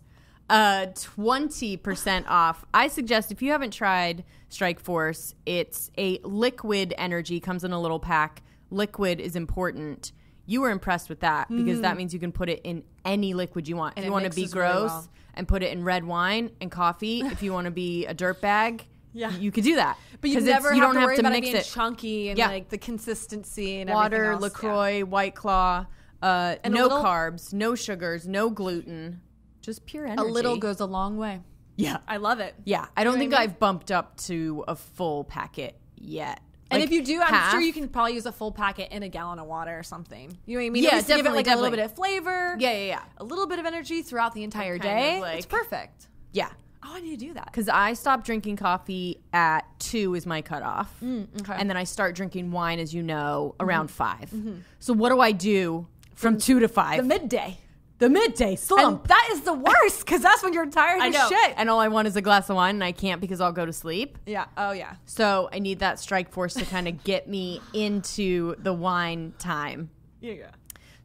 20% off. I suggest if you haven't tried Strikeforce, it's a liquid energy, comes in a little pack. Liquid is important. You were impressed with that because that means you can put it in any liquid you want. If you want to be gross really well. And put it in red wine and coffee, if you want to be a dirtbag, you could do that. But you never have, don't to worry have to about mix it being chunky and like the consistency and water, everything else. LaCroix, White Claw, and no carbs, no sugars, no gluten, just pure energy. A little goes a long way. Yeah. I love it. Yeah. I don't think I've bumped up to a full packet yet. Like, and if you do, I'm sure you can probably use a full packet in a gallon of water or something. You know what I mean? Yeah, definitely. Give it like a little bit of flavor. Yeah, yeah, yeah. A little bit of energy throughout the entire day. Like, it's perfect. Yeah. Oh, I need to do that. Because I stopped drinking coffee at 2 is my cutoff. Okay. And then I start drinking wine, as you know, around 5. So what do I do from 2 to 5? The midday. The midday slump. And that is the worst because that's when you're tired as shit. And all I want is a glass of wine and I can't because I'll go to sleep. Yeah. Oh, yeah. So I need that Strikeforce to kind of get me into the wine time. Yeah.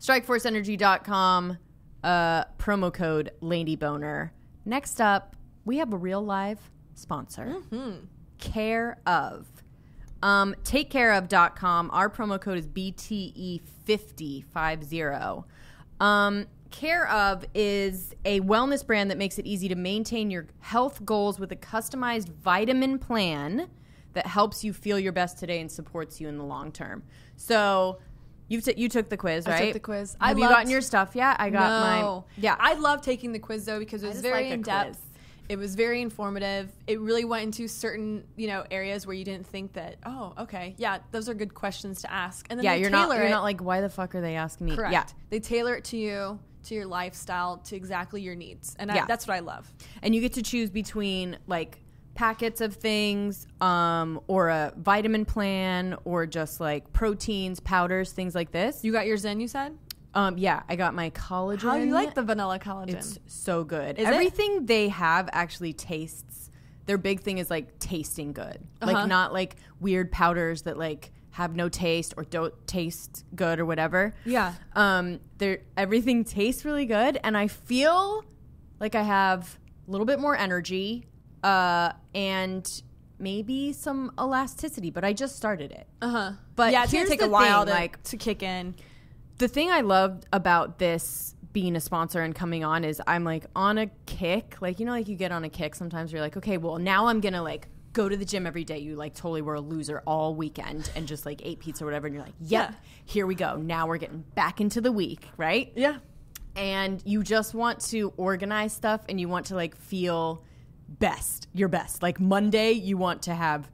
StrikeforceEnergy.com, promo code LADYBONER. Next up, we have a real live sponsor, Care of. TakeCareOf.com. Our promo code is BTE5050. Care of is a wellness brand that makes it easy to maintain your health goals with a customized vitamin plan that helps you feel your best today and supports you in the long term. So you took the quiz, right? I took the quiz. Have you gotten your stuff yet? I got mine. Yeah. I love taking the quiz, though, because it was very in-depth. It was very informative. It really went into certain, you know, areas where you didn't think that, oh, okay, yeah, those are good questions to ask. And then yeah, you're not like, why the fuck are they asking me? Correct. Yeah. They tailor it to you, to your lifestyle, to exactly your needs. And that's what I love. And you get to choose between like packets of things or a vitamin plan or just like proteins, powders, things like this. You got yours in, you said? Yeah, I got my collagen. How do you like the vanilla collagen? It's so good. Everything they have actually tastes. Their big thing is like tasting good. Like not like weird powders that like have no taste or don't taste good or whatever. Yeah. Everything tastes really good. And I feel like I have a little bit more energy and maybe some elasticity. But I just started it. But yeah, it's going to take a while to kick in. The thing I loved about this being a sponsor and coming on is I'm like on a kick. Like, you know, like you get on a kick sometimes where you're like, okay, well, now I'm going to like go to the gym every day. You like totally were a loser all weekend and just like ate pizza or whatever. And you're like, yep, here we go. Now we're getting back into the week, right? Yeah. And you just want to organize stuff and you want to like feel your best. Like Monday, you want to have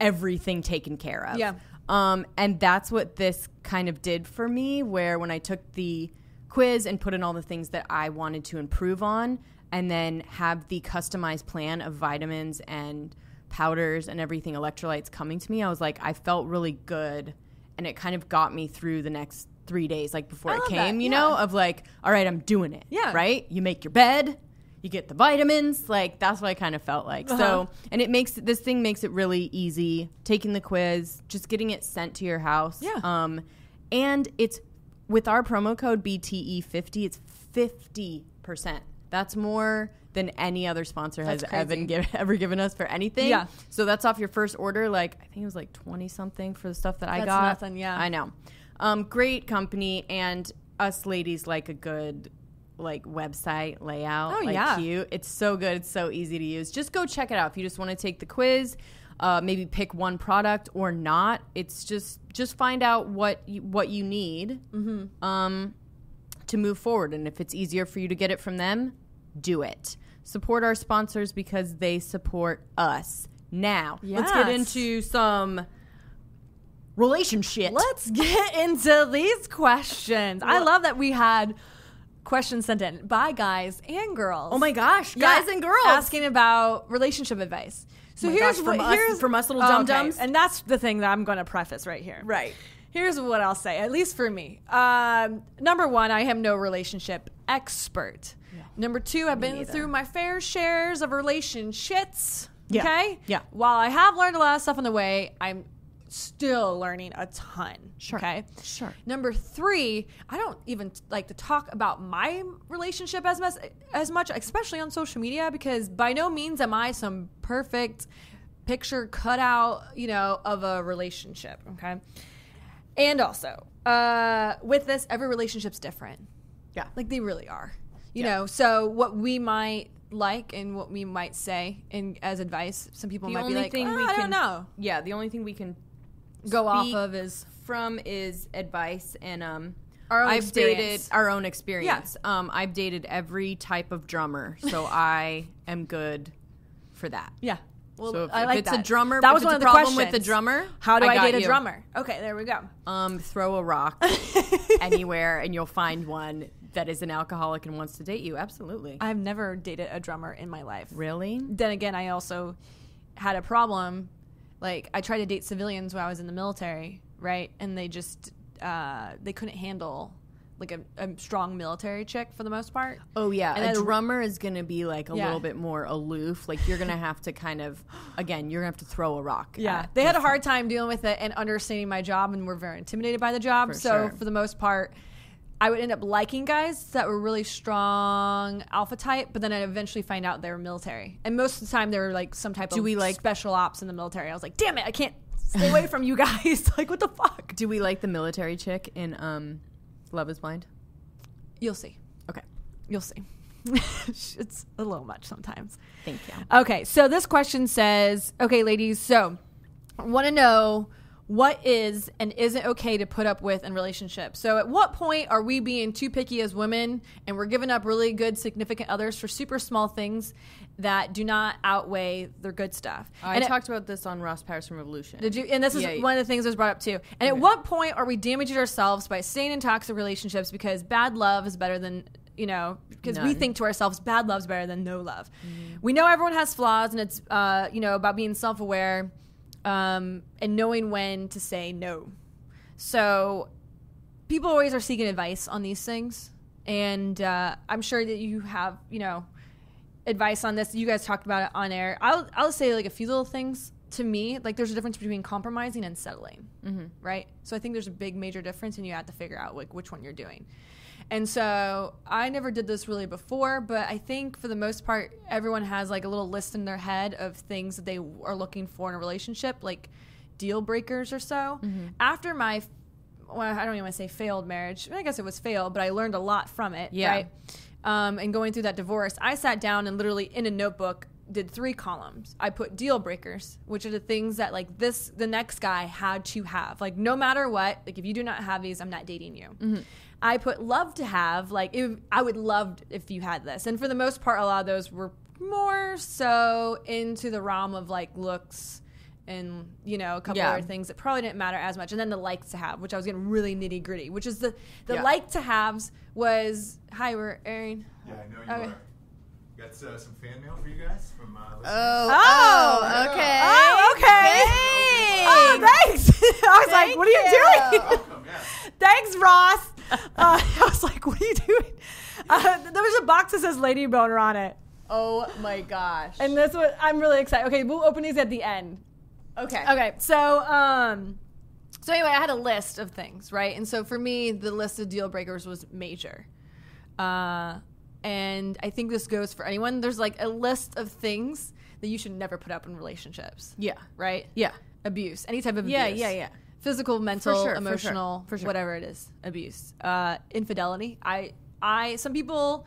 everything taken care of. Yeah. And that's what this kind of did for me, where when I took the quiz and put in all the things that I wanted to improve on and then have the customized plan of vitamins and powders and everything, electrolytes coming to me, I was like, I felt really good. And it kind of got me through the next 3 days, like before it came, you know, of like, all right, I'm doing it. Yeah. Right. You make your bed, you get the vitamins. Like, that's what I kind of felt like. So, and this thing makes it really easy. Taking the quiz, just getting it sent to your house. Yeah. And it's with our promo code BTE50, it's 50%. That's more than any other sponsor ever given us for anything. Yeah. So that's off your first order. Like, I think it was like 20 something for the stuff that I got. That's nothing. Yeah. I know. Great company. And us ladies like a good, like website layout. Oh, like cute. It's so good. It's so easy to use. Just go check it out if you just want to take the quiz. Maybe pick one product or not. It's just find out what you need to move forward. And if it's easier for you to get it from them, do it. Support our sponsors because they support us. Now, let's get into some relationships. Let's get into these questions. I love that we had questions sent in by guys and girls. Oh my gosh, guys and girls asking about relationship advice. So here's from us little dum dums, and that's the thing that I'm going to preface right here. Right. Here's what I'll say, at least for me. Number one, I am no relationship expert. Yeah. Number two, I've been through my fair shares of relationships. Yeah. Okay? Yeah. While I have learned a lot of stuff on the way, I'm still learning a ton. Sure. Okay? Sure. Number three, I don't even like to talk about my relationship as much, especially on social media, because by no means am I some perfect picture cutout, you know, of a relationship. Okay? And also, with this, every relationship's different. Yeah. Like, they really are. You know, so what we might like and what we might say and as advice, some people might be like, I don't know. Yeah, the only thing we can go off of is advice and our own experience. Yeah. I've dated every type of drummer, so I am good for that. Yeah. Well, so if it's a drummer, that was one of the problem questions. With the drummer. How do I date a drummer? Okay, there we go. Throw a rock anywhere and you'll find one that is an alcoholic and wants to date you. Absolutely. I've never dated a drummer in my life. Really? Then again, I also had a problem. Like, I tried to date civilians when I was in the military, right? And they just they couldn't handle like a strong military chick for the most part. Oh, yeah. And a drummer is going to be like a little bit more aloof. Like, you're going to have to kind of, again, you're going to have to throw a rock. Yeah. They had a hard time dealing with it and understanding my job and were very intimidated by the job. For the most part, I would end up liking guys that were really strong alpha type, but then I'd eventually find out they were military. And most of the time they were like some type of special ops in the military. I was like, damn it, I can't stay away from you guys. Like, what the fuck? Do we like the military chick in Love Is Blind? You'll see. Okay. You'll see. It's a little much sometimes. Thank you. Okay. So this question says, okay, ladies, so I want to know what is and isn't okay to put up with in relationships. So at what point are we being too picky as women and we're giving up really good significant others for super small things that do not outweigh their good stuff? I talked about this on Ross Patterson Revolution. Did you? And this is one of the things that was brought up too. And at what point are we damaging ourselves by staying in toxic relationships because bad love is better than, you know, because we think to ourselves, bad love's better than no love. Mm-hmm. We know everyone has flaws and it's, you know, about being self-aware and knowing when to say no. So people always are seeking advice on these things. And I'm sure that you have, you know, advice on this. You guys talked about it on air. I'll say like a few little things. To me, like, there's a difference between compromising and settling, right? So I think there's a big major difference and you have to figure out like which one you're doing. And so I never did this really before, but I think for the most part, everyone has like a little list in their head of things that they are looking for in a relationship, like deal breakers or so. Mm-hmm. After my, well, I don't even want to say failed marriage. I mean, I guess it was failed, but I learned a lot from it, right? And going through that divorce, I sat down and literally in a notebook did 3 columns. I put deal breakers, which are the things that like the next guy had to have. Like, no matter what, like if you do not have these, I'm not dating you. Mm-hmm. I put love to have, like, I would love if you had this. And for the most part, a lot of those were more so into the realm of, like, looks and, you know, a couple other things that probably didn't matter as much. And then the like to have, which I was getting really nitty-gritty, which is the like to haves was, hi, we're airing. Yeah, I know you are. Got some fan mail for you guys from listeners. Oh, okay. Oh, okay. Thanks. Oh, thanks. I was like, what are you doing? Welcome, thanks, Ross. I was like, what are you doing? There was a box that says Lady Boner on it. Oh, my gosh. And this one, I'm really excited. Okay, we'll open these at the end. Okay. Okay, so anyway, I had a list of things, right? And so for me, the list of deal breakers was major. And I think this goes for anyone. There's like a list of things that you should never put up in relationships. Yeah. Right? Yeah. Abuse. Any type of abuse. Yeah, yeah, yeah. Physical, mental, emotional, for sure. Whatever it is, abuse, infidelity. Some people,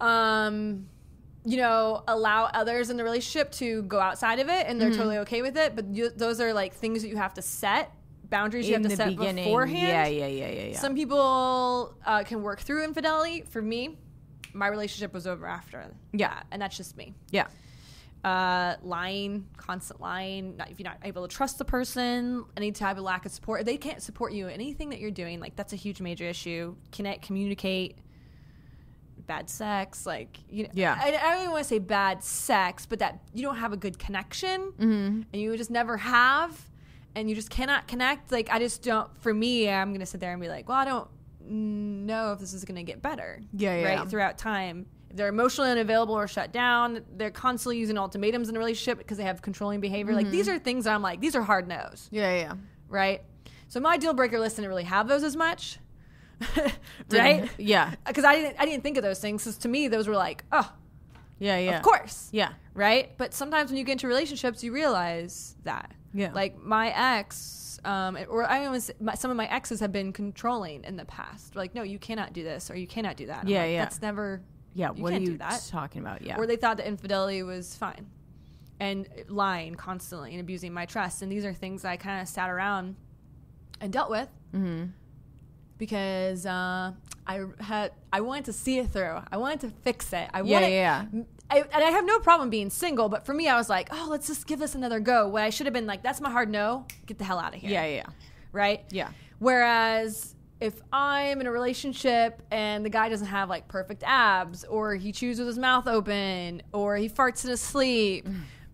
you know, allow others in the relationship to go outside of it, and they're totally okay with it. But those are like things that you have to set boundaries. You have to set beforehand. Yeah. Some people can work through infidelity. For me, my relationship was over after. Yeah, and that's just me. Yeah. Lying, constant lying, if you're not able to trust the person, any type of lack of support. If they can't support you in anything that you're doing, like, that's a huge major issue. Connect, communicate, bad sex, like, you know. Yeah. I don't even want to say bad sex, but that you don't have a good connection and you just never have. and you just cannot connect. Like, I just don't, for me, I'm going to sit there and be like, well, I don't know if this is going to get better. Yeah, yeah. Right? Yeah. Throughout time. If they're emotionally unavailable or shut down, they're constantly using ultimatums in a relationship because they have controlling behavior. Mm-hmm. Like, these are things that I'm like, these are hard no's. Yeah, yeah. Right? So my deal breaker list didn't really have those as much. Right? Yeah. Because I didn't think of those things. Because to me, those were like, oh. Yeah, yeah. Of course. Yeah. Right? But sometimes when you get into relationships, you realize that. Yeah. Like, my ex, some of my exes have been controlling in the past. Like, no, you cannot do this or you cannot do that. Yeah, like, yeah. That's never... Yeah, what are you talking about? Yeah. Or they thought that infidelity was fine and lying constantly and abusing my trust. And these are things that I kind of sat around and dealt with because I wanted to see it through. I wanted to fix it. And I have no problem being single, but for me, I was like, oh, let's just give this another go. When I should have been like, that's my hard no. Get the hell out of here. Yeah, yeah. Right? Yeah. Whereas... if I'm in a relationship and the guy doesn't have, like, perfect abs, or he chews with his mouth open, or he farts in his sleep,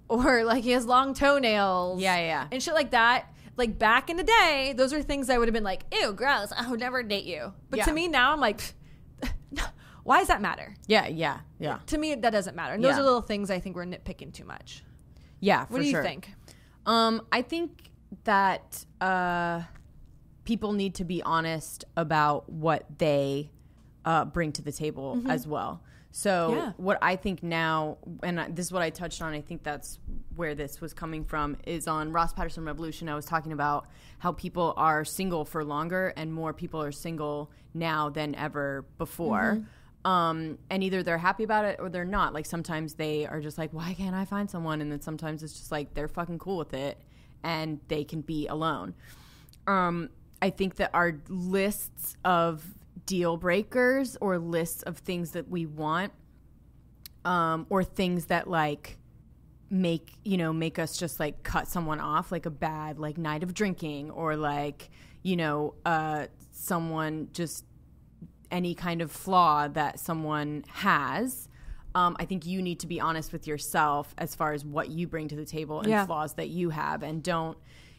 or, like, he has long toenails. Yeah, yeah. And shit like that. Like, back in the day, those are things I would have been like, ew, gross, I would never date you. But to me now, I'm like, why does that matter? Yeah, yeah, yeah. To me, that doesn't matter. And those are little things I think we're nitpicking too much. Yeah, for sure. What do you think? I think that... people need to be honest about what they bring to the table as well. So what I think now, and this is what I touched on, I think that's where this was coming from, is on Ross Patterson Revolution, I was talking about how people are single for longer and more people are single now than ever before. And either they're happy about it or they're not. Like, sometimes they are just like, why can't I find someone? And then sometimes it's just like they're fucking cool with it and they can be alone. I think that our lists of deal breakers or lists of things that we want or things that, like, make us just, like, cut someone off, like a bad, like, night of drinking or, like, someone, just any kind of flaw that someone has. I think you need to be honest with yourself as far as what you bring to the table and flaws that you have, and don't,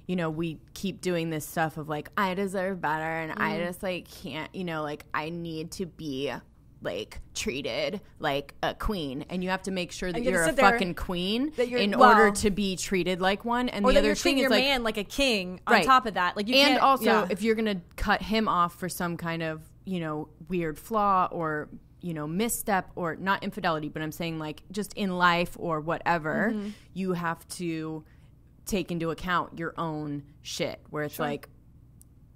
we keep doing this stuff of, like, I deserve better and I just, like, can't, like, I need to be, like, treated like a queen. And you have to make sure that you're a fucking queen in order to be treated like one. And the other thing is, like, you're treating your man like a king on top of that. Like, you can't. And also, if you're going to cut him off for some kind of, weird flaw or, misstep, or not infidelity, but I'm saying, like, just in life or whatever, you have to take into account your own shit, where it's like,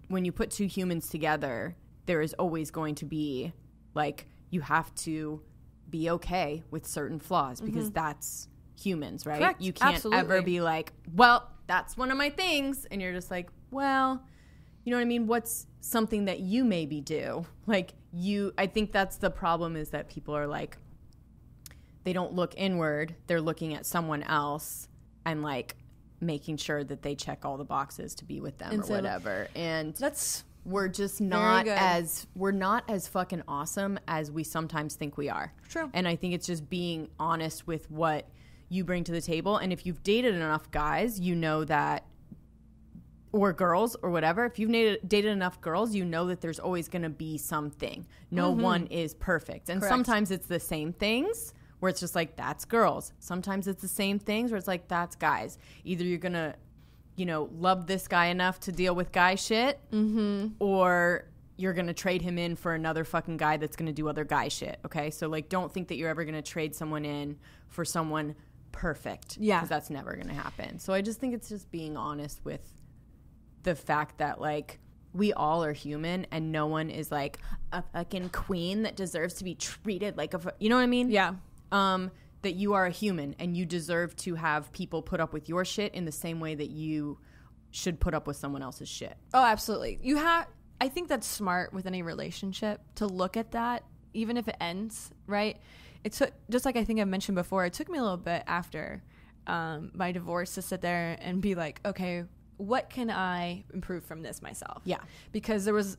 when you put two humans together, there is always going to be, like, you have to be okay with certain flaws because that's humans, right? Correct. You can't ever be like, well, that's one of my things, and you're just like, well, you know what I mean, what's something that you maybe do, like, I think that's the problem, is that people are like, they don't look inward, they're looking at someone else and, like, making sure that they check all the boxes to be with them or whatever. And that's, we're not as fucking awesome as we sometimes think we are. True. And I think it's just being honest with what you bring to the table. And if you've dated enough guys, that, or girls or whatever, if you've dated enough girls, that there's always going to be something. No one is perfect. And sometimes it's the same things, where it's just like, that's girls. Sometimes it's the same things where it's like, that's guys. Either you're going to, love this guy enough to deal with guy shit, or you're going to trade him in for another fucking guy that's going to do other guy shit, okay? So, like, don't think that you're ever going to trade someone in for someone perfect. Yeah. Because that's never going to happen. So I just think it's just being honest with the fact that, like, we all are human, and no one is, like, a fucking queen that deserves to be treated like a... You know what I mean? Yeah. That you are a human and you deserve to have people put up with your shit in the same way that you should put up with someone else's shit. Oh, absolutely. I think that's smart with any relationship to look at that, even if it ends, right? It took, just like I think I mentioned before, it took me a little bit after my divorce to sit there and be like, okay, what can I improve from this myself? Yeah. Because there was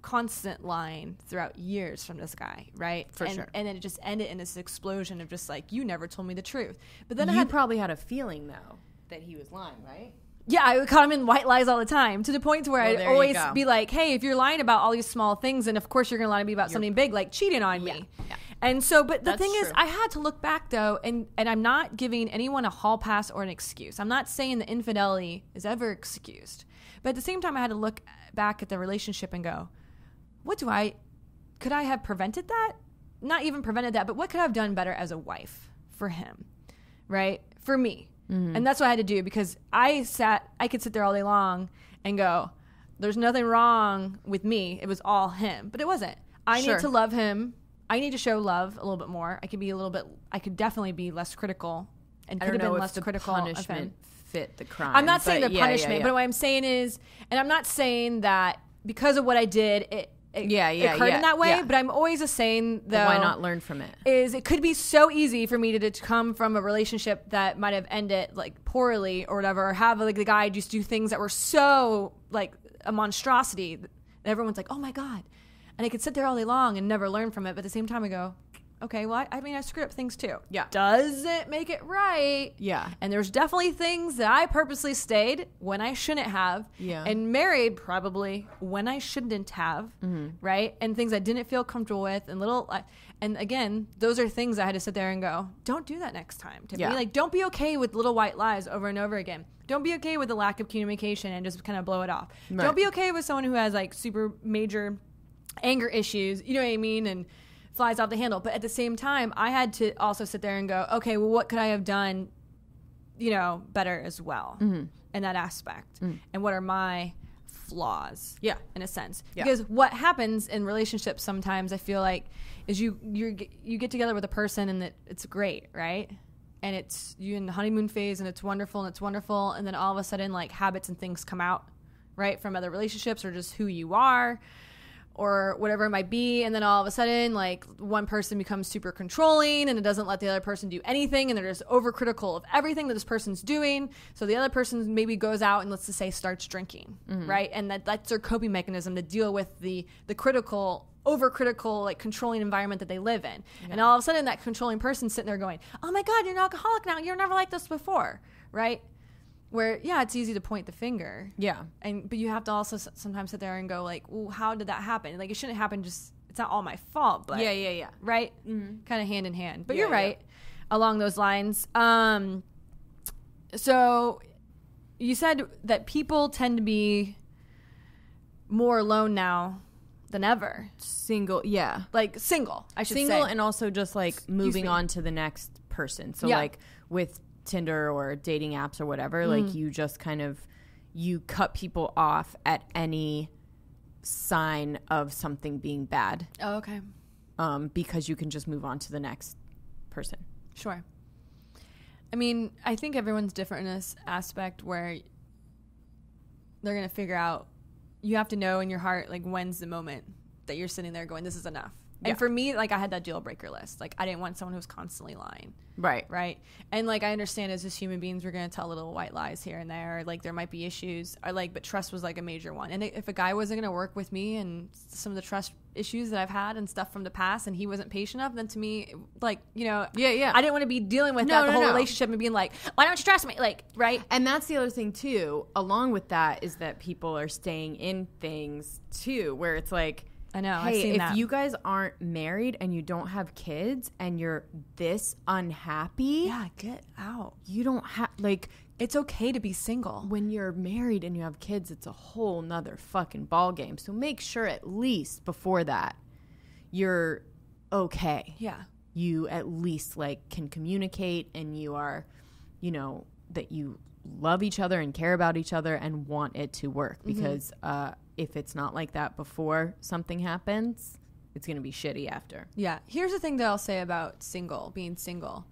constant line throughout years from this guy, right? For sure. And then it just ended in this explosion of just like, you never told me the truth. But then I probably had a feeling, though, that he was lying, right? Yeah, I would comment white lies all the time, to the point where I'd always be like, hey, if you're lying about all these small things, and of course you're going to lie to me about something big, like cheating on me. Yeah. And so, but the thing is, I had to look back, though, and I'm not giving anyone a hall pass or an excuse. I'm not saying that infidelity is ever excused. But at the same time, I had to look back at the relationship and go, what do I, could I have prevented that? Not even prevented that, but what could I have done better as a wife for him, right? For me. Mm-hmm. And that's what I had to do, because I could sit there all day long and go, there's nothing wrong with me. It was all him. But it wasn't. I need to love him. I need to show love a little bit more. I could be a little bit, I could definitely be less critical, and could have been less critical. I don't know if the punishment fit the crime. I'm not saying the punishment, but what I'm saying is, and I'm not saying that because of what I did, it occurred in that way, but I'm always just saying, though, why not learn from it? Is it could be so easy for me to come from a relationship that might have ended like poorly or whatever, or have like the guy just do things that were so like a monstrosity that everyone's like, oh my God. And I could sit there all day long and never learn from it. But at the same time, I go, okay, well, I mean, I screwed up things too. Yeah. Doesn't make it right. Yeah. And there's definitely things that I purposely stayed when I shouldn't have. Yeah. And married probably when I shouldn't have. Mm-hmm. Right. And things I didn't feel comfortable with, and little. And again, those are things I had to sit there and go, don't do that next time. Tiffany. Yeah. Like, don't be okay with little white lies over and over again. Don't be okay with the lack of communication and just kind of blow it off. Right. Don't be okay with someone who has like super major anger issues, you know what I mean, and flies off the handle. But at the same time, I had to also sit there and go, okay, well, what could I have done, you know, better as well, mm-hmm. in that aspect, mm-hmm. and what are my flaws, yeah, in a sense, yeah. Because what happens in relationships sometimes, I feel like, is you get together with a person and it's great, right? And it's you in the honeymoon phase, and it's wonderful, and then all of a sudden, like, habits and things come out, right, from other relationships, or just who you are, or whatever it might be. And then all of a sudden, like, one person becomes super controlling, and it doesn't let the other person do anything, and they're just overcritical of everything that this person's doing. So the other person maybe goes out and, let's just say, starts drinking, mm-hmm. right? And that's their coping mechanism to deal with the overcritical, like, controlling environment that they live in. Yeah. And all of a sudden, that controlling person's sitting there going, oh my God, you're an alcoholic now. You're never like this before, right? Where, yeah, it's easy to point the finger. Yeah. But you have to also sometimes sit there and go, like, well, how did that happen? Like, it shouldn't happen just, it's not all my fault. But, yeah. Right? Mm-hmm. Kind of hand in hand. But you're right along those lines. So you said that people tend to be more alone now than ever. Single, yeah. Like, single, I should say. Single, and also just, like, moving on to the next person. So, like, with Tinder or dating apps or whatever, mm-hmm. like, you just kind of, you cut people off at any sign of something being bad. Oh, okay. Because you can just move on to the next person. Sure. I mean, I think everyone's different in this aspect, where they're going to figure out, you have to know in your heart, like, when's the moment that you're sitting there going, this is enough. Yeah. And for me, like, I had that deal breaker list. Like, I didn't want someone who was constantly lying. Right. And, like, I understand as just human beings, we're going to tell little white lies here and there. Like, there might be issues. Or, like, but trust was, like, a major one. And if a guy wasn't going to work with me and some of the trust issues that I've had and stuff from the past, and he wasn't patient enough, then to me, like, you know, I didn't want to be dealing with the whole relationship and being like, why don't you trust me? Like, right? And that's the other thing, too, along with that, is that people are staying in things, too, where it's like, I know. Hey, I've seen that. If you guys aren't married and you don't have kids and you're this unhappy, get out. You don't have, like, it's okay to be single. When you're married and you have kids, it's a whole nother fucking ball game. So make sure at least before that you're okay. Yeah. You at least, like, can communicate, and you are, you know, that you love each other and care about each other and want it to work, because if it's not like that before something happens, it's going to be shitty after. Yeah. Here's the thing that I'll say about being single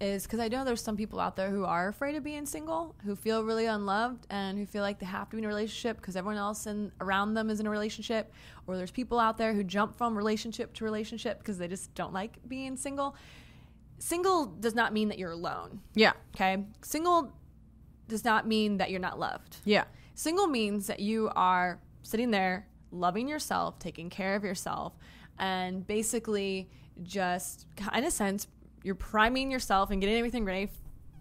is, because I know there's some people out there who are afraid of being single, who feel really unloved and who feel like they have to be in a relationship because everyone else around them is in a relationship. Or there's people out there who jump from relationship to relationship because they just don't like being single. Single does not mean that you're alone. Yeah. Okay. Single does not mean that you're not loved. Yeah. Single means that you are sitting there loving yourself, taking care of yourself, and basically just, in a sense, you're priming yourself and getting everything ready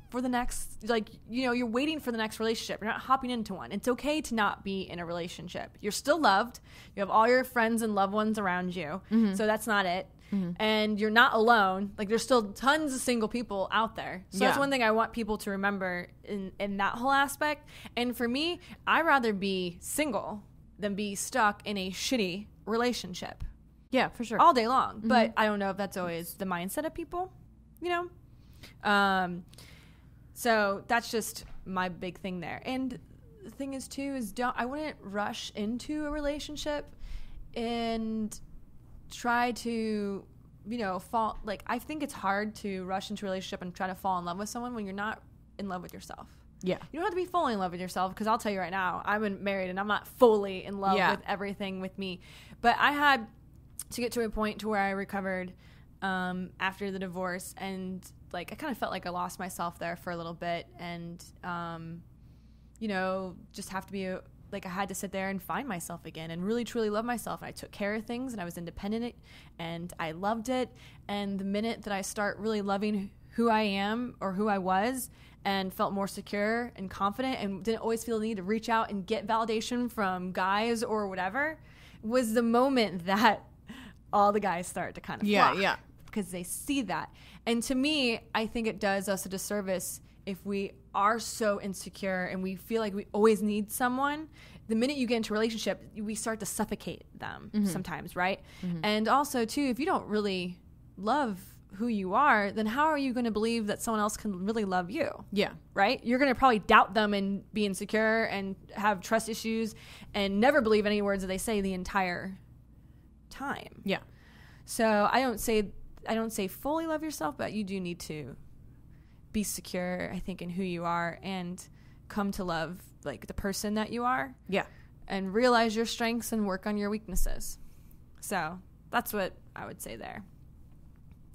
for the next, like, you know, you're waiting for the next relationship. You're not hopping into one. It's okay to not be in a relationship. You're still loved. You have all your friends and loved ones around you. Mm-hmm. So that's not it. Mm-hmm. And you're not alone. Like, there's still tons of single people out there. So that's one thing I want people to remember in that whole aspect. And for me, I'd rather be single than be stuck in a shitty relationship. Yeah, for sure. All day long. Mm-hmm. But I don't know if that's always the mindset of people, you know? So that's just my big thing there. And the thing is, too, is I wouldn't rush into a relationship and try to, you know, fall. Like, I think it's hard to rush into a relationship and try to fall in love with someone when you're not in love with yourself. Yeah. You don't have to be fully in love with yourself, because I'll tell you right now, I'm married and I'm not fully in love with everything with me. But I had to get to a point to where I recovered after the divorce, and like I kind of felt like I lost myself there for a little bit, and you know, just have to be like I had to sit there and find myself again and really truly love myself. And I took care of things, and I was independent, and I loved it. And the minute that I start really loving who I am or who I was, and felt more secure and confident, and didn't always feel the need to reach out and get validation from guys or whatever, was the moment that all the guys start to kind of flock, because they see that. And to me, I think it does us a disservice if we are so insecure and we feel like we always need someone. The minute you get into a relationship, we start to suffocate them sometimes, right? Mm-hmm. And also, too, if you don't really love who you are, then how are you going to believe that someone else can really love you? Yeah. Right? You're going to probably doubt them and be insecure and have trust issues and never believe any words that they say the entire time. Yeah. So I don't say fully love yourself, but you do need to be secure, I think, in who you are, and come to love like the person that you are. Yeah. And realize your strengths and work on your weaknesses. So that's what I would say there.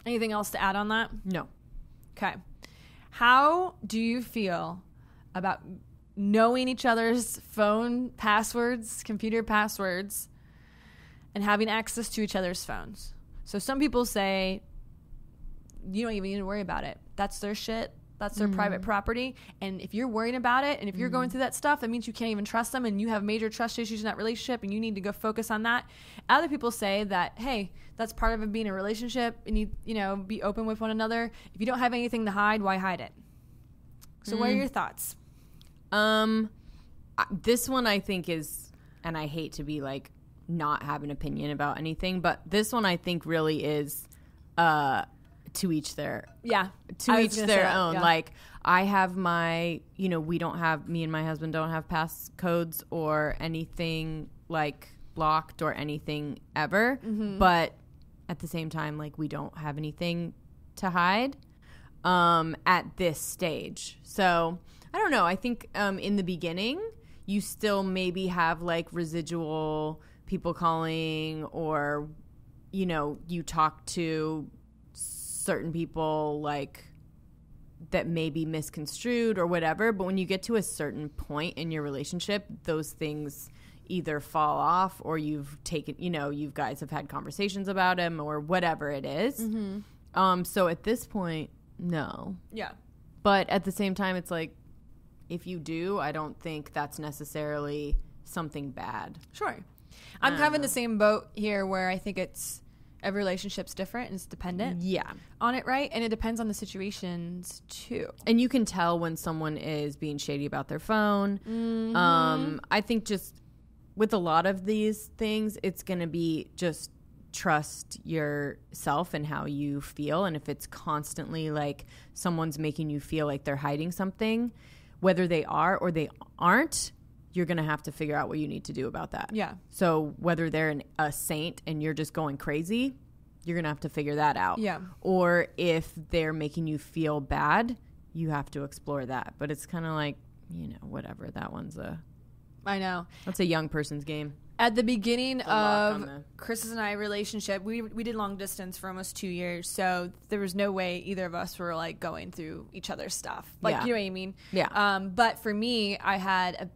Anything else to add on that? No. Okay. How do you feel about knowing each other's phone passwords, computer passwords, and having access to each other's phones? So some people say you don't even need to worry about it. That's their shit. That's their private property. And if you're worrying about it, and if you're going through that stuff, that means you can't even trust them, and you have major trust issues in that relationship, and you need to go focus on that. Other people say that, hey, that's part of being in a relationship, and you know, be open with one another. If you don't have anything to hide, why hide it? So what are your thoughts? This one I think is, and I hate to be like, not have an opinion about anything, but this one I think really is to each their own. Yeah. Like, I have my, you know, me and my husband don't have passcodes or anything like blocked or anything ever, but at the same time, like, we don't have anything to hide at this stage. So I don't know. I think in the beginning you still maybe have like residual people calling, or, you know, you talk to certain people like that may be misconstrued or whatever. But when you get to a certain point in your relationship, those things either fall off, or you've taken, you know, you guys have had conversations about them or whatever it is. So at this point, no. Yeah. But at the same time, it's like, if you do, I don't think that's necessarily something bad. Sure. I'm kind of in the same boat here, where I think it's every relationship's different, and it's dependent on it, right? And it depends on the situations too. And you can tell when someone is being shady about their phone. I think just with a lot of these things, it's going to be just trust yourself and how you feel. And if it's constantly like someone's making you feel like they're hiding something, whether they are or they aren't, you're going to have to figure out what you need to do about that. Yeah. So whether they're a saint and you're just going crazy, you're going to have to figure that out. Yeah. Or if they're making you feel bad, you have to explore that. But it's kind of like, you know, whatever. That one's I know. That's a young person's game. At the beginning of Chris's and I relationship, we did long distance for almost 2 years, so there was no way either of us were like going through each other's stuff. Like, you know what I mean? Yeah. But for me, I had a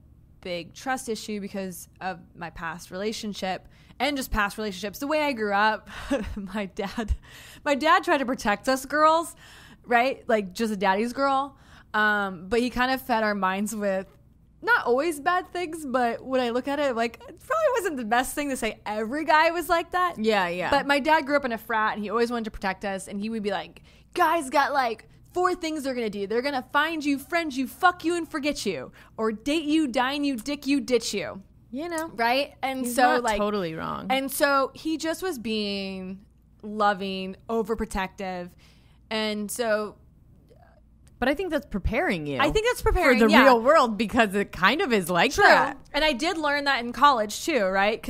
big trust issue because of my past relationship, and just past relationships, the way I grew up. My dad tried to protect us girls, right? Like, just a daddy's girl. But he kind of fed our minds with not always bad things, but when I look at it, like, it probably wasn't the best thing to say every guy was like that. Yeah, yeah. But my dad grew up in a frat, and he always wanted to protect us, and he would be like, guys got, like, 4 things they're going to do. They're going to find you, friend you, fuck you, and forget you. Or date you, dine you, dick you, ditch you. You know. Right? And he's so, like, totally wrong. And so he just was being loving, overprotective, and so... But I think that's preparing you. I think that's preparing, for the real world, because it kind of is like that. And I did learn that in college too, right?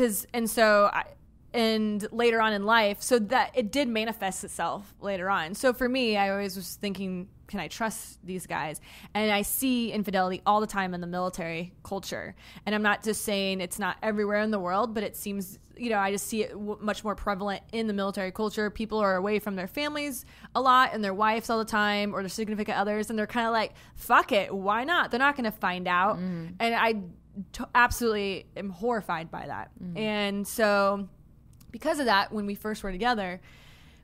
And later on in life, so that it did manifest itself later on. So for me, I always was thinking, can I trust these guys? And I see infidelity all the time in the military culture. And I'm not just saying it's not everywhere in the world, but it seems, you know, I just see it much more prevalent in the military culture. People are away from their families a lot and their wives all the time or their significant others. And they're kind of like, fuck it. Why not? They're not going to find out. Mm. And I absolutely am horrified by that. Mm. And so because of that, when we first were together,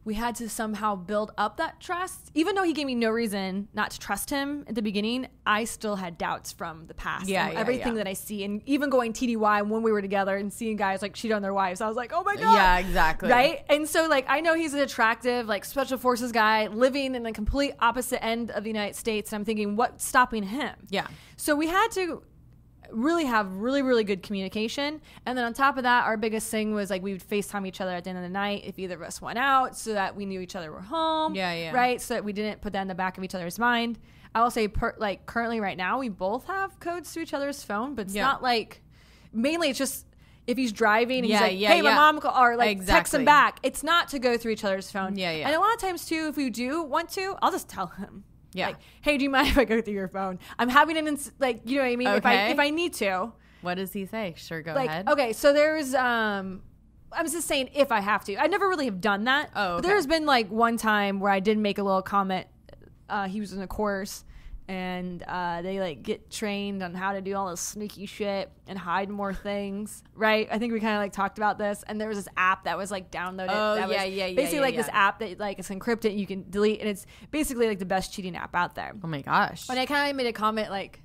we had to somehow build up that trust. Even though he gave me no reason not to trust him at the beginning, I still had doubts from the past. Everything that I see. And even going TDY when we were together and seeing guys like cheat on their wives, I was like, oh my God. Yeah, exactly. Right? And so, like, I know he's an attractive, like, special forces guy living in the complete opposite end of the United States. And I'm thinking, what's stopping him? Yeah. So we had to really have really good communication. And then on top of that, our biggest thing was, like, we would FaceTime each other at the end of the night if either of us went out, so that we knew each other were home. Yeah, yeah. Right? So that we didn't put that in the back of each other's mind. I will say, like, currently right now, we both have codes to each other's phone, but it's not like, mainly it's just if he's driving and he's like, hey, my mom, or like text him back. It's not to go through each other's phone. Yeah, yeah. And a lot of times too, if we do want to, I'll just tell him. Yeah. Like, hey, do you mind if I go through your phone? I'm having an, like, you know what I mean? Okay. If I need to. What does he say? Sure, go ahead. Okay, so there's, I was just saying if I have to. I never really have done that. Oh, okay. There's been, like, one time where I did make a little comment. He was in a course, and they, like, get trained on how to do all this sneaky shit and hide more things, right? I think we kind of, like, talked about this, and there was this app that was, like, downloaded. Oh, that was basically this app that, like, it's encrypted, you can delete, and it's basically, like, the best cheating app out there. Oh, my gosh. And I kind of made a comment, like,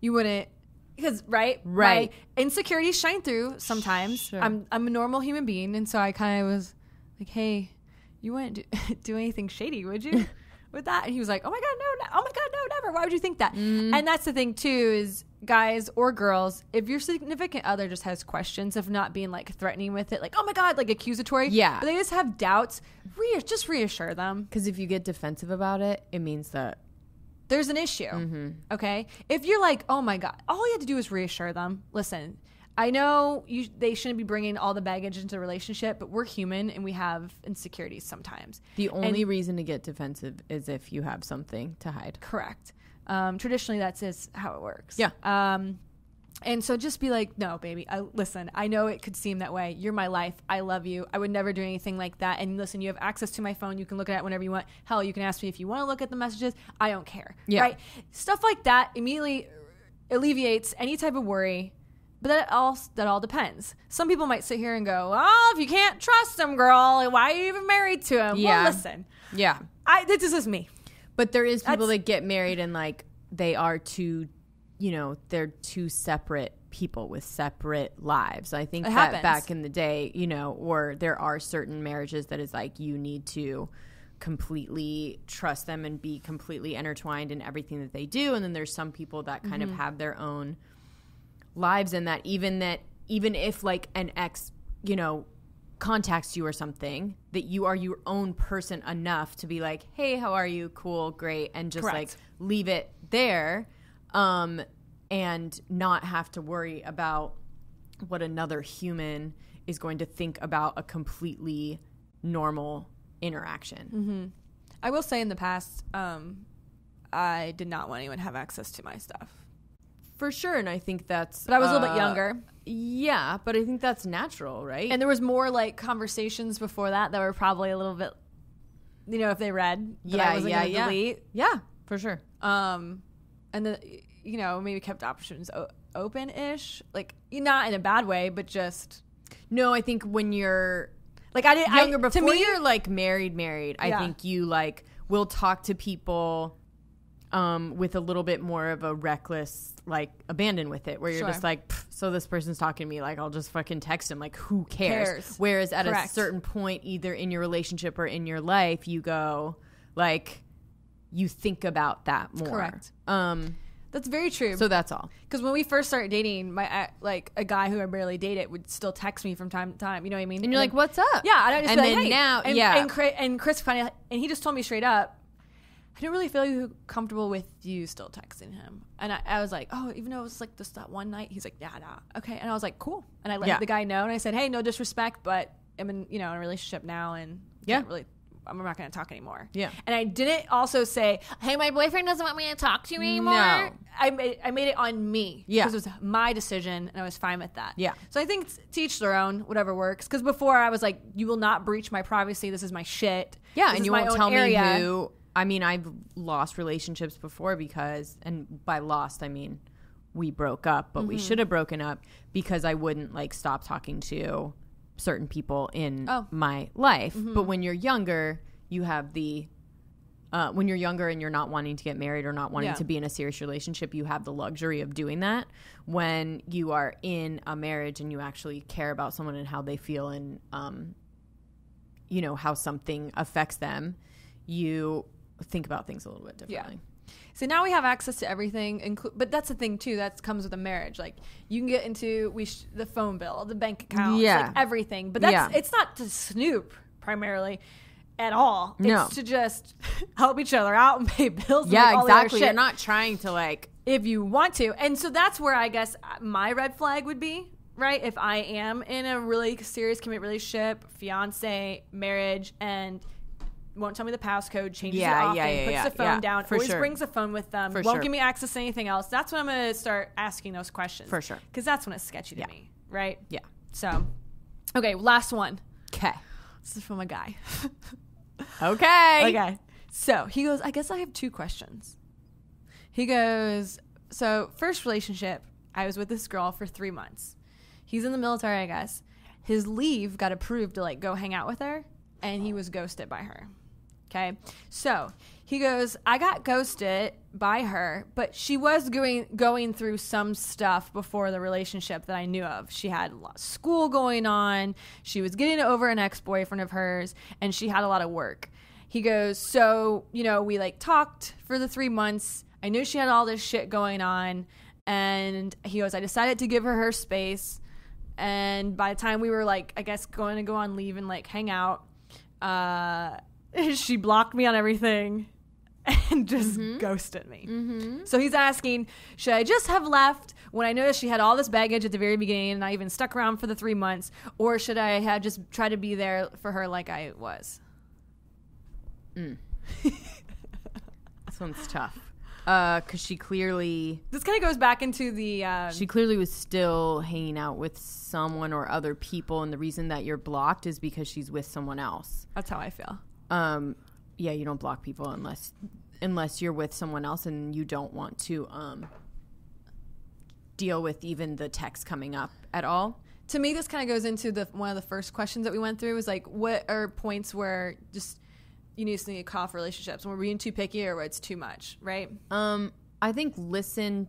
you wouldn't, because, right? My insecurities shine through sometimes. Sure. I'm a normal human being, and so I kind of was like, hey, you wouldn't do anything shady, would you? With that, and he was like, oh my God, no, oh my God, no, never, why would you think that? And that's the thing too, is guys or girls, if your significant other just has questions of not being, like, threatening with it, like, oh my God, like, accusatory, but they just have doubts, just reassure them, because if you get defensive about it, it means that there's an issue. Okay, if you're like, oh my God, all you have to do is reassure them, listen, I know they shouldn't be bringing all the baggage into the relationship, but we're human and we have insecurities sometimes. The only reason to get defensive is if you have something to hide. Correct. Traditionally, that's how it works. Yeah. And so just be like, no, baby, listen, I know it could seem that way. You're my life. I love you. I would never do anything like that. And listen, you have access to my phone. You can look at it whenever you want. Hell, you can ask me if you want to look at the messages. I don't care. Yeah. Right? Stuff like that immediately alleviates any type of worry. But that all depends. Some people might sit here and go, oh, if you can't trust him, girl, why are you even married to him? Yeah. Well, listen. Yeah. This is just me. But there is people that get married and, like, they are two, you know, they're two separate people with separate lives. I think that back in the day, you know, or there are certain marriages that is like you need to completely trust them and be completely intertwined in everything that they do. And then there's some people that kind of have their own lives, and that even if, like, an ex, you know, contacts you or something, that you are your own person enough to be like, hey, how are you? Cool, great, and just like leave it there, and not have to worry about what another human is going to think about a completely normal interaction. I will say in the past, I did not want anyone to have access to my stuff. For sure, and I think that's... But I was a little bit younger. Yeah, but I think that's natural, right? And there was more, like, conversations before that were probably a little bit, you know, if they read, that I wasn't going to delete. Yeah, for sure. And, you know, maybe kept options open-ish. Like, not in a bad way, but just... No, I think when you're... Like, I didn't... Younger, before you're, like, married, I think you, like, will talk to people... with a little bit more of a reckless, like, abandon with it, where you're just like, so this person's talking to me, like, I'll just fucking text him, like, who cares? Whereas at a certain point, either in your relationship or in your life, you go, like, you think about that more. That's very true. So that's all. Because when we first started dating, my like a guy who I barely dated would still text me from time to time. You know what I mean? And you're like, what's up? Yeah, I don't. Just and then like, hey. Now, and, yeah. And Chris finally, and he just told me straight up, I don't really feel comfortable with you still texting him. And I was like, oh, even though it was like just that one night, he's like, nah, okay. And I was like, cool. And I let the guy know, and I said, hey, no disrespect, but I'm in, you know, in a relationship now, and can't really. I'm not going to talk anymore. Yeah. And I didn't also say, hey, my boyfriend doesn't want me to talk to you anymore. No. I made it on me. Yeah. Because it was my decision, and I was fine with that. Yeah. So I think it's to each their own, whatever works. Because before I was like, you will not breach my privacy. This is my shit. Yeah. This and you won't tell me who. I mean, I've lost relationships before because, and by lost, I mean, we broke up, but we should have broken up because I wouldn't like stop talking to certain people in my life. But when you're younger, you have the when you're younger and you're not wanting to get married or not wanting to be in a serious relationship, you have the luxury of doing that. When you are in a marriage and you actually care about someone and how they feel and you know, how something affects them, you think about things a little bit differently. So now we have access to everything, but that's the thing too. That comes with a marriage. Like you can get into the phone bill, the bank account, like everything. But that's it's not to snoop primarily at all. No. It's to just help each other out and pay bills. Yeah, and all exactly. You're not trying to like if you want to. And so that's where I guess my red flag would be, right? If I am in a really serious committed relationship, fiance, marriage, and won't tell me the passcode, changes it often, puts the phone down, always brings the phone with them, won't give me access to anything else. That's when I'm going to start asking those questions. For sure. Because that's when it's sketchy to me, right? Yeah. So, okay, last one. Okay. This is from a guy. Okay. So he goes, I guess I have two questions. He goes, so first relationship, I was with this girl for 3 months. He's in the military, I guess. His leave got approved to like go hang out with her, and he was ghosted by her. Okay. So he goes, I got ghosted by her, but she was going through some stuff before the relationship that I knew of. She had a lot of school going on. She was getting over an ex-boyfriend of hers, and she had a lot of work. He goes, so, you know, we like talked for the 3 months. I knew she had all this shit going on. And he goes, I decided to give her her space. And by the time we were like, I guess going to go on leave and like hang out, she blocked me on everything and just ghosted me. So he's asking, should I just have left when I noticed she had all this baggage at the very beginning and I even stuck around for the 3 months, or should I have just tried to be there for her like I was? This one's tough. Because she clearly... This kind of goes back into the... she clearly was still hanging out with someone or other people, and the reason that you're blocked is because she's with someone else. That's how I feel. Yeah, you don't block people unless you're with someone else and you don't want to deal with even the text coming up at all. To me, this kind of goes into one of the first questions that we went through, was like, what are points where just... you need to call for relationships. We're being too picky, or it's too much, right? I think listening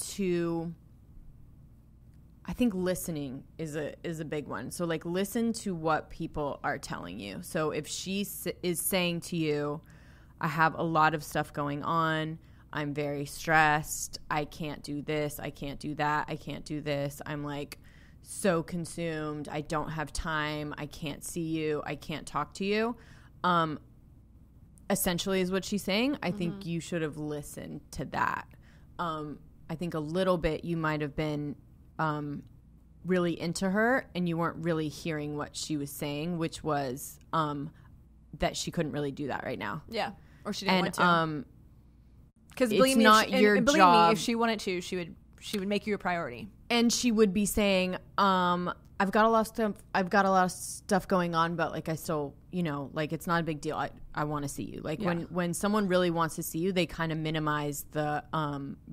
is a big one. So like, listen to what people are telling you. So if she is saying to you, I have a lot of stuff going on, I'm very stressed, I can't do this, I can't do that, I can't do this, I'm like so consumed, I don't have time, I can't see you, I can't talk to you. Essentially is what she's saying. I think you should have listened to that. I think a little bit you might have been really into her and you weren't really hearing what she was saying, which was that she couldn't really do that right now. Yeah, or she didn't want to. Because believe me, if she wanted to, she would make you a priority. And she would be saying, I've got a lot of stuff going on, but like I still, you know, like it's not a big deal. I want to see you. Like when someone really wants to see you, they kind of minimize the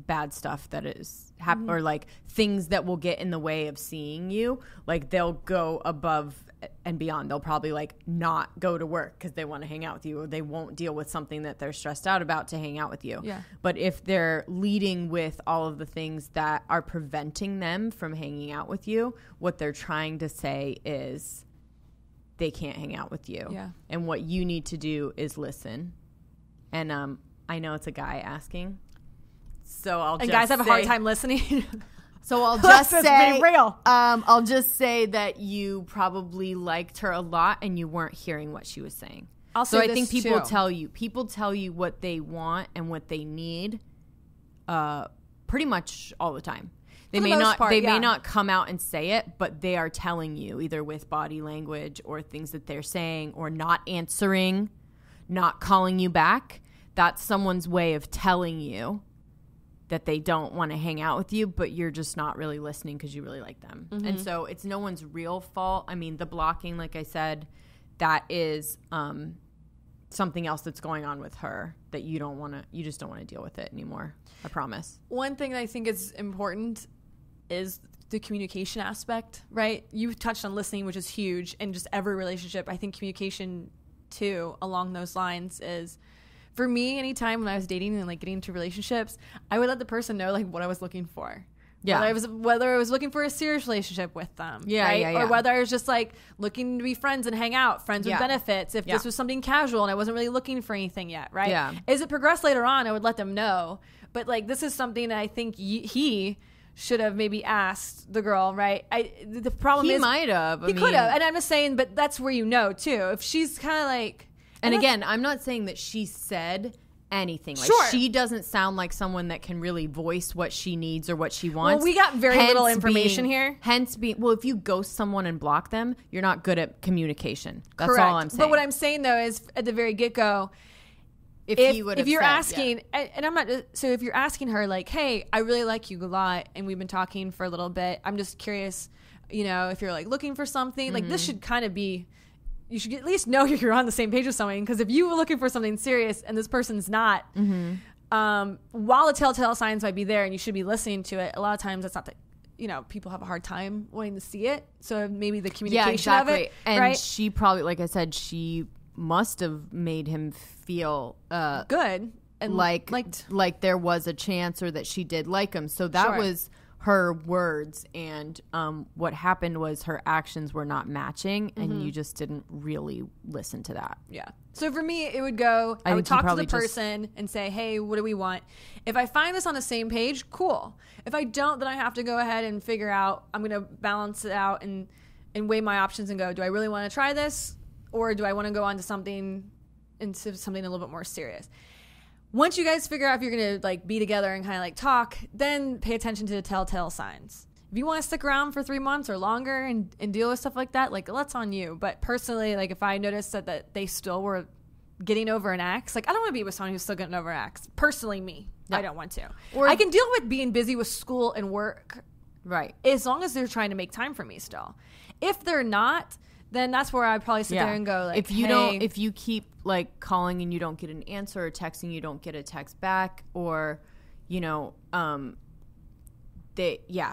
bad stuff that is happening, or like things that will get in the way of seeing you. Like they'll go above and beyond, they'll probably like not go to work because they want to hang out with you, or they won't deal with something that they're stressed out about to hang out with you. Yeah. But if they're leading with all of the things that are preventing them from hanging out with you, what they're trying to say is they can't hang out with you. Yeah. And what you need to do is listen. And I know it's a guy asking, so I'll and just guys have a hard time listening. So I'll just say, be real. I'll just say that you probably liked her a lot and you weren't hearing what she was saying. Also, so I think people tell you what they want and what they need, pretty much all the time. They may not come out and say it, but they are telling you either with body language or things that they're saying or not answering, not calling you back. That's someone's way of telling you that they don't want to hang out with you, but you're just not really listening because you really like them. Mm-hmm. And so it's no one's real fault. I mean, the blocking, like I said, that is something else that's going on with her that you just don't want to deal with it anymore. I promise. One thing that I think is important is the communication aspect, right? You've touched on listening, which is huge, and just every relationship. I think communication too, along those lines, is for me, anytime when I was dating and like getting into relationships, I would let the person know like what I was looking for. Yeah. Whether I was looking for a serious relationship with them. Yeah, right? Or whether I was just like looking to be friends and hang out, friends with benefits. If this was something casual and I wasn't really looking for anything yet, right? Yeah. As it progressed later on, I would let them know. But like this is something that I think he should have maybe asked the girl, right? The problem is he might have. He could have. And I'm just saying, but that's where you know too. If she's kind of like. And again, I'm not saying that she said anything. Like, sure. She doesn't sound like someone that can really voice what she needs or what she wants. Well, we got very little information here. Well, if you ghost someone and block them, you're not good at communication. That's correct. All I'm saying. But what I'm saying, though, is at the very get-go, if you're asking her, like, hey, I really like you a lot, and we've been talking for a little bit. I'm just curious, you know, if you're, like, looking for something. Mm-hmm. Like, this should kind of be... You should at least know you're on the same page with someone, because if you were looking for something serious and this person's not, while the telltale signs might be there and you should be listening to it, a lot of times that's not the, you know, people have a hard time wanting to see it. So maybe the communication of it. And she probably, like I said, she must have made him feel good and like there was a chance, or that she did like him. So that was her words, and what happened was her actions were not matching, and you just didn't really listen to that. Yeah. So for me, it would go, I would talk to the person and say, hey, what do we want? If I find this on the same page, cool. If I don't, then I have to go ahead and figure out, I'm going to balance it out and weigh my options and go, do I really want to try this, or do I want to go on to something a little bit more serious? Once you guys figure out if you're going to like be together and kind of like talk, then pay attention to the telltale signs. If you want to stick around for 3 months or longer and deal with stuff like that, like that's on you. But personally, like if I noticed that they still were getting over an axe, like I don't want to be with someone who's still getting over an axe. Personally, me. No. I don't want to. Or I can deal with being busy with school and work. Right. As long as they're trying to make time for me still. If they're not, then that's where I'd probably sit there and go, like, if you keep like calling and you don't get an answer, or texting, you don't get a text back, or, you know,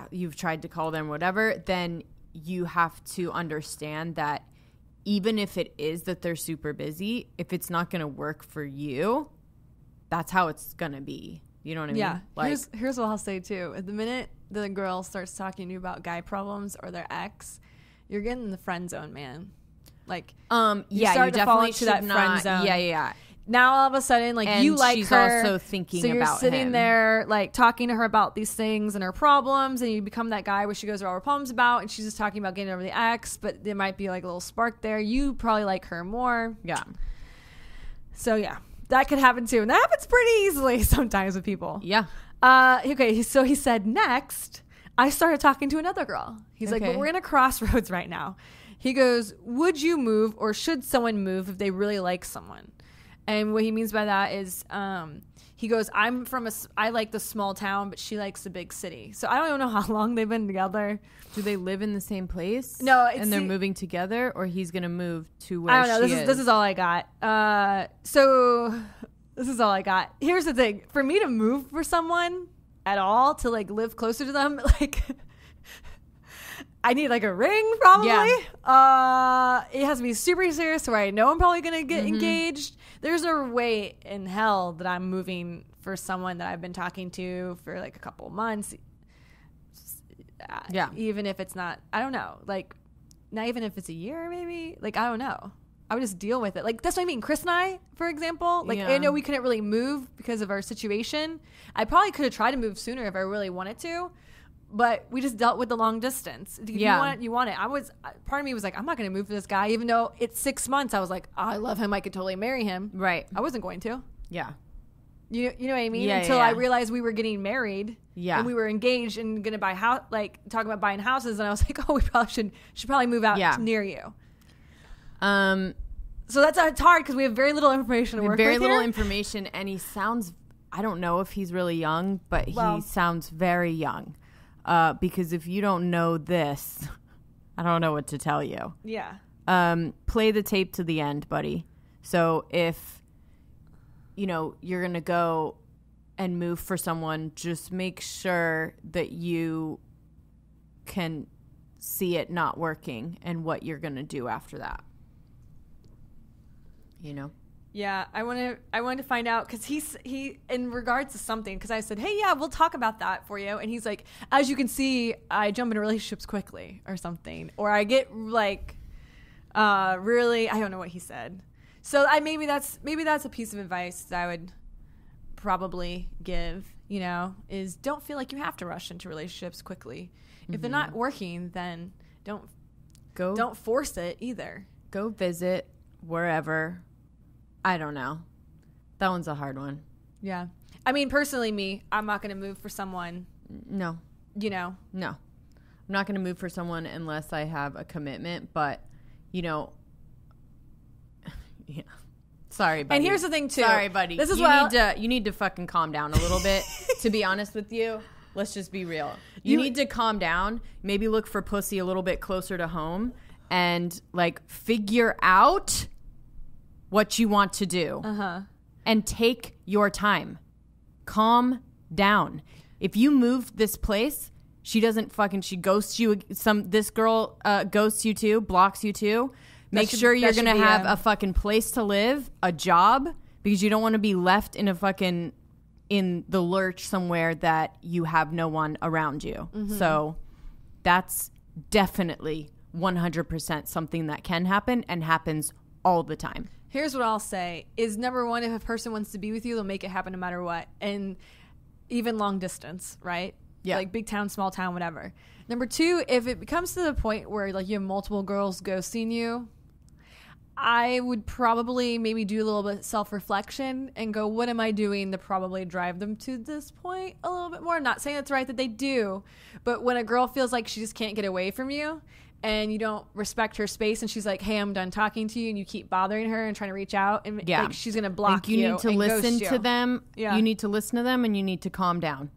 you've tried to call them, whatever, then you have to understand that even if it is that they're super busy, if it's not going to work for you, that's how it's going to be. You know what I mean? Yeah. Like, here's what I'll say too. At the minute the girl starts talking to you about guy problems or their ex, you're getting in the friend zone, man. Like, you definitely fall into that friend zone. Yeah. Now all of a sudden, like, and you like she's her, also thinking so you're about sitting him. There, like, talking to her about these things and her problems, and you become that guy where she goes over all her problems about, and she's just talking about getting over the ex, but there might be like a little spark there. You probably like her more. Yeah. So yeah, that could happen too, and that happens pretty easily sometimes with people. Yeah. Okay, so he said next. I started talking to another girl. He's like, but we're in a crossroads right now. He goes, would you move, or should someone move if they really like someone? And what he means by that is he goes, I like the small town, but she likes the big city. So I don't even know how long they've been together. Do they live in the same place? No. And they're moving together, or he's going to move to where she is? I don't know. This is all I got. This is all I got. Here's the thing. For me to move for someone... at all, to like live closer to them, like I need like a ring probably. Yeah. It has to be super serious where I know I'm probably going to get engaged. There's no way in hell that I'm moving for someone that I've been talking to for like a couple months. Yeah. Even if it's not, I don't know, like not even if it's a year maybe, like, I don't know. I would just deal with it. Like, that's what I mean. Chris and I, for example, like, I know we couldn't really move because of our situation. I probably could have tried to move sooner if I really wanted to, but we just dealt with the long distance. If you want it, you want it. I was, part of me was like, I'm not going to move for this guy, even though it's 6 months. I was like, oh, I love him. I could totally marry him. Right. I wasn't going to. Yeah. You know what I mean? Yeah, until I realized we were getting married. Yeah. And we were engaged and going to buy house, like talking about buying houses. And I was like, oh, we probably should move out near you. So that's it's hard because we have very little information to work with. Very little information, and he sounds, I don't know if he's really young, but he sounds very young. Because if you don't know this, I don't know what to tell you. Yeah. Play the tape to the end, buddy. So if you know you're gonna go and move for someone, just make sure that you can see it not working and what you're gonna do after that. You know? Yeah, I wanted to find out because he in regards to something, because I said, hey, yeah, we'll talk about that for you. And he's like, as you can see, I jump into relationships quickly or something. Or I get like really, I don't know what he said. So maybe that's a piece of advice that I would probably give, you know, is don't feel like you have to rush into relationships quickly. Mm-hmm. If they're not working, then don't force it either. Go visit wherever. I don't know. That one's a hard one. Yeah. I mean, personally, I'm not going to move for someone. No. You know? No. I'm not going to move for someone unless I have a commitment. But, you know, yeah. Sorry, buddy. And here's the thing, too. Sorry, buddy. This is why you need to fucking calm down a little bit, to be honest with you. Let's just be real. You need to calm down. Maybe look for pussy a little bit closer to home and, like, figure out what you want to do, and take your time. Calm down. If you move this place, she ghosts you. This girl ghosts you too, blocks you too. Make sure you're gonna have a fucking place to live, a job, because you don't want to be left in a fucking in the lurch somewhere that you have no one around you. Mm-hmm. So that's definitely 100% something that can happen and happens all the time. Here's what I'll say is, number one, if a person wants to be with you, they'll make it happen no matter what. And even long distance, right? Yeah. Like big town, small town, whatever. Number two, if it comes to the point where like you have multiple girls ghosting you, I would probably maybe do a little bit of self-reflection and go, what am I doing to probably drive them to this point a little bit more? I'm not saying it's right that they do, but when a girl feels like she just can't get away from you, and you don't respect her space, and she's like, hey, I'm done talking to you, and you keep bothering her and trying to reach out, and like, she's going to block you. You need to listen to them. Yeah. You need to listen to them, and you need to calm down.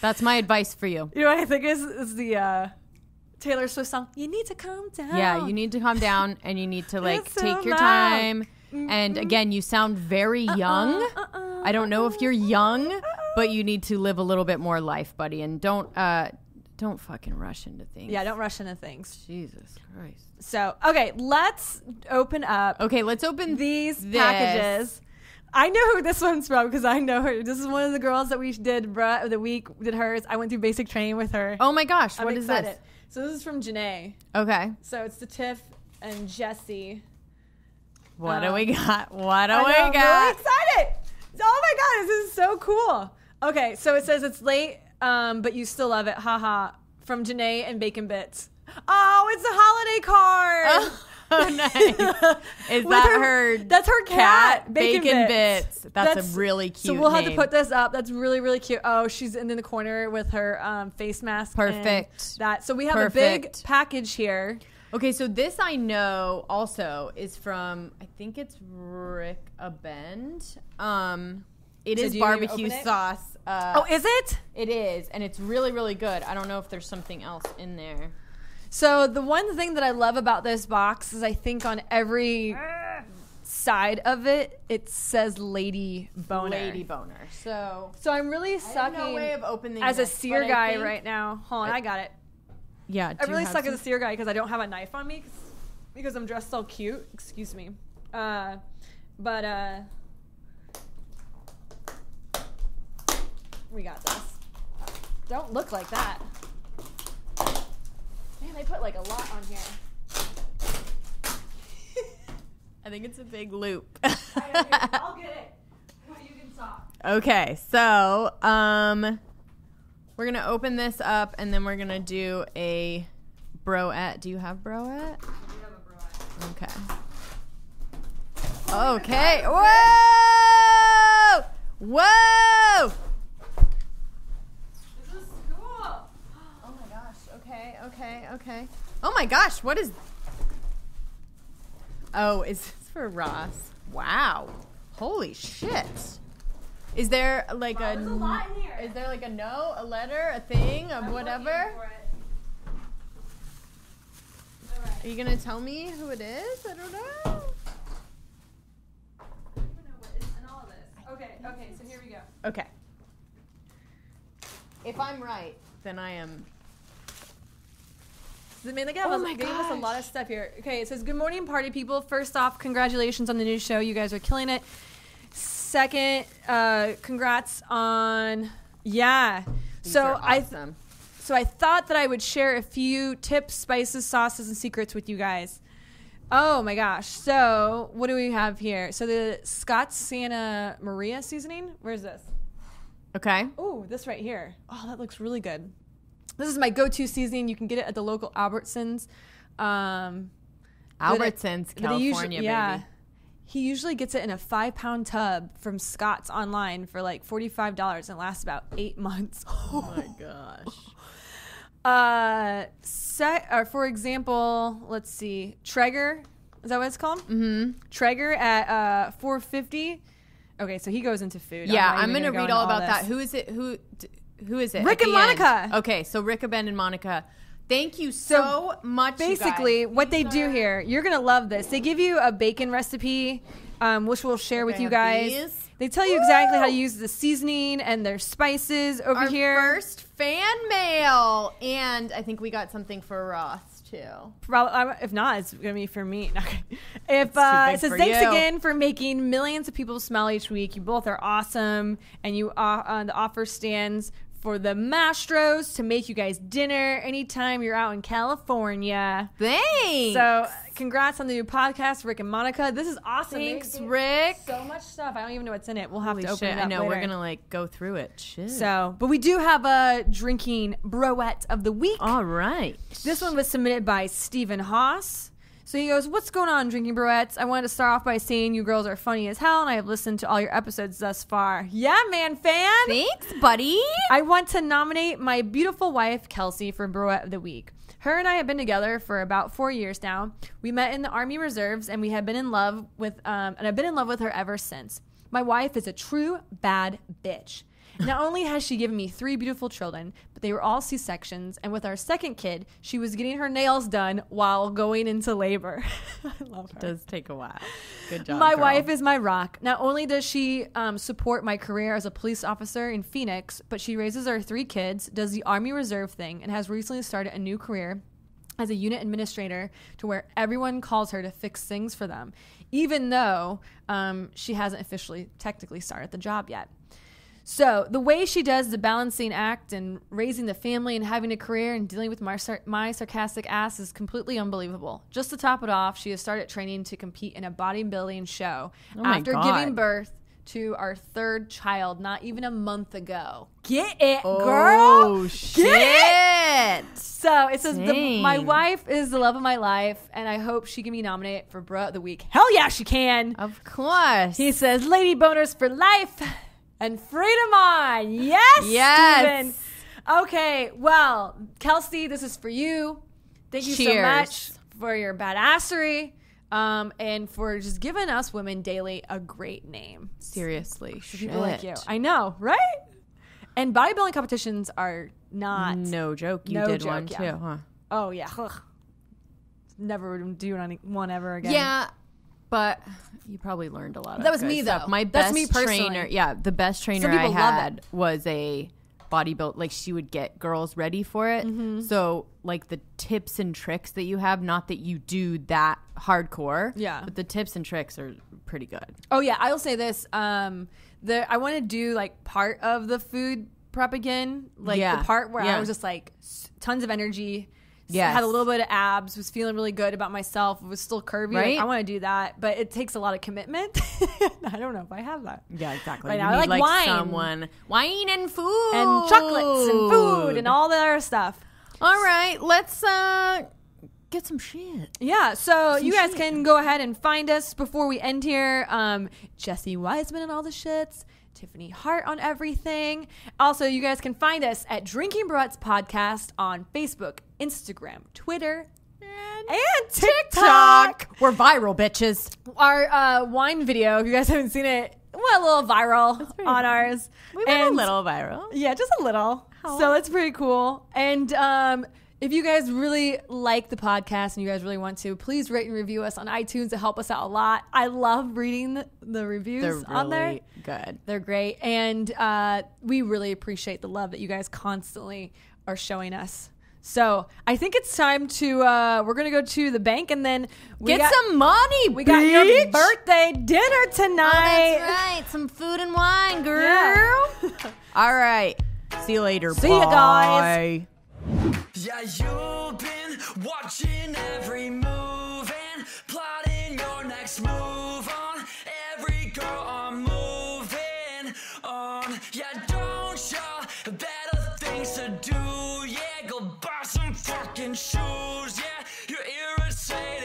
That's my advice for you. You know what I think is the Taylor Swift song, you need to calm down. Yeah, you need to calm down, and you need to like take your time. Mm-hmm. And again, you sound very young. I don't know if you're young, but you need to live a little bit more life, buddy, and Don't fucking rush into things. Yeah, don't rush into things. Jesus Christ. So, okay, let's open up. Okay, let's open these packages. I know who this one's from because I know her. This is one of the girls that we did the week, did hers. I went through basic training with her. Oh, my gosh. What is this? So this is from Janae. Okay. So it's the Tiff and Jessie. What do we got? What do we got? I'm really excited. Oh, my God. This is so cool. Okay, so it says it's late. But you still love it. Haha. From Janae and Bacon Bits. Oh, it's a holiday card. Oh, nice. Is that her? That's her cat, Bacon Bits. That's a really cute name. So we'll have to put this up. That's really, really cute. Oh, she's in the corner with her face mask. Perfect. That. So we have a big package here. Okay, so this I know also is from, I think it's Rick Abend. It is barbecue sauce. Oh, is it? It is, and it's really, really good. I don't know if there's something else in there. So the one thing that I love about this box is I think on every side of it, it says Lady Boner. Lady Boner. So I'm really sucking as a seer guy right now. Hold on, I got it. Yeah. I really suck as a seer guy because I don't have a knife on me because I'm dressed so cute. Excuse me. But we got this. Don't look like that. Man, they put like a lot on here. I think it's a big loop. I'll get it. You can stop. Okay, so we're going to open this up, and then we're going to do a broette. Do you have broette? We have a broette. Okay. Oh, okay. Whoa! Whoa! This is cool. Oh, my gosh. Okay, okay, okay. Oh, my gosh. What is... Oh, is this for Ross? Wow. Holy shit. Is there like wow, there's a lot in here. Is there like a note, a letter, a thing, a whatever? For it. All right. Are you gonna tell me who it is? I don't know. I don't know what is in all of this. Okay, okay, so here we go. Okay. If I'm right, then I am. I mean, like, they gave us a lot of stuff here. Okay, it says, good morning, party people. First off, congratulations on the new show. You guys are killing it. Second, congrats on, yeah. These are awesome. So I thought that I would share a few tips, spices, sauces, and secrets with you guys. Oh, my gosh. So what do we have here? So the Scott's Santa Maria seasoning. Where's this? Okay. Oh, this right here. Oh, that looks really good. This is my go-to seasoning. You can get it at the local Albertsons. Albertsons, California, baby. Yeah. He usually gets it in a 5-pound tub from Scott's online for like $45 and lasts about 8 months. Oh, my gosh. For example, let's see. Traeger. Is that what it's called? Mm-hmm. Traeger at $4.50. Okay, so he goes into food. Yeah, I'm going to read all about that. Who is it? Who is it? Rick and Monica. End. Okay, so Rick, Ben, and Monica. Thank you so much, basically, you guys. What they do here, you're going to love this. They give you a bacon recipe, which we'll share with you guys. They tell you exactly how to use the seasoning and their spices over here. Our first fan mail. And I think we got something for Ross, too. Probably, if not, it's going to be for me. It says, thanks again for making millions of people smile each week. You both are awesome. And you the offer stands for the Mastros to make you guys dinner anytime you're out in California. Thanks. So congrats on the new podcast, Rick and Monica. This is awesome. Thanks, Rick. So much stuff. I don't even know what's in it. We'll have to open it up. I know later. We're gonna like go through it. Shit. So, but we do have a Drinkin' Broettes of the week. All right. This one was submitted by Stephen Haas. So he goes, what's going on, Drinkin' Broettes? I wanted to start off by saying you girls are funny as hell, and I have listened to all your episodes thus far. Yeah, man, fan. Thanks, buddy. I want to nominate my beautiful wife, Kelsey, for Broette of the Week. Her and I have been together for about 4 years now. We met in the Army Reserves, and we have been in love with, and I've been in love with her ever since. My wife is a true bad bitch. Not only has she given me 3 beautiful children, but they were all C-sections. And with our second kid, she was getting her nails done while going into labor. I love her. It does take a while. Good job, My wife is my rock. Not only does she support my career as a police officer in Phoenix, but she raises our 3 kids, does the Army Reserve thing, and has recently started a new career as a unit administrator to where everyone calls her to fix things for them, even though she hasn't officially technically started the job yet. So the way she does the balancing act and raising the family and having a career and dealing with my sarcastic ass is completely unbelievable. Just to top it off, she has started training to compete in a bodybuilding show after giving birth to our 3rd child not even a month ago. Get it, girl. Oh, shit. Get it. So it says, my wife is the love of my life, and I hope she can be nominated for Bro of the Week. Hell yeah, she can. Of course. He says, lady boners for life. And freedom on. Yes, yes. Stephen. Okay, well, Kelsey, this is for you. Thank you so much for your badassery and for just giving us women daily a great name. Seriously. For people like you. I know, right? And bodybuilding competitions are not. No joke. You did one too, huh? Oh, yeah. Ugh. Never would do one ever again. Yeah. But you probably learned a lot. That was me, though. My best trainer, yeah, the best trainer I had was a bodybuild, like she would get girls ready for it. Mm-hmm. So like the tips and tricks that you have, not that you do that hardcore, yeah, but the tips and tricks are pretty good. Oh yeah, I'll say this. I want to do like part of the food prep again, like the part where I was just like tons of energy. Yeah, had a little bit of abs, was feeling really good about myself, was still curvy. Right? Like, I want to do that, but it takes a lot of commitment. I don't know if I have that. Yeah, exactly. Right now, I like wine. Wine and food. And chocolates and food and all the other stuff. All right, let's get some shit. Yeah, so you guys can go ahead and find us before we end here. Jesse Wiseman and all the shits. Tiffany Hart on everything. Also, you guys can find us at Drinkin' Broettes Podcast on Facebook, Instagram, Twitter, and TikTok. We're viral, bitches. Our wine video, if you guys haven't seen it, went a little viral on ours. We went a little viral. Yeah, just a little. Oh. So that's pretty cool. And if you guys really like the podcast and you guys really want to, please rate and review us on iTunes to help us out a lot. I love reading the reviews. They're really on there. Good. They're great. And we really appreciate the love that you guys constantly are showing us. So I think it's time to, we're going to go to the bank and then get some money. We got your birthday dinner tonight. Oh, that's right. Some food and wine, girl. Yeah. All right. See you later. See you guys. Yeah, you've been watching every move and plotting your next move on every girl I'm moving on. Yeah, don't you? Better things to do. Yeah, go buy some fucking shoes. Yeah, you're irritating.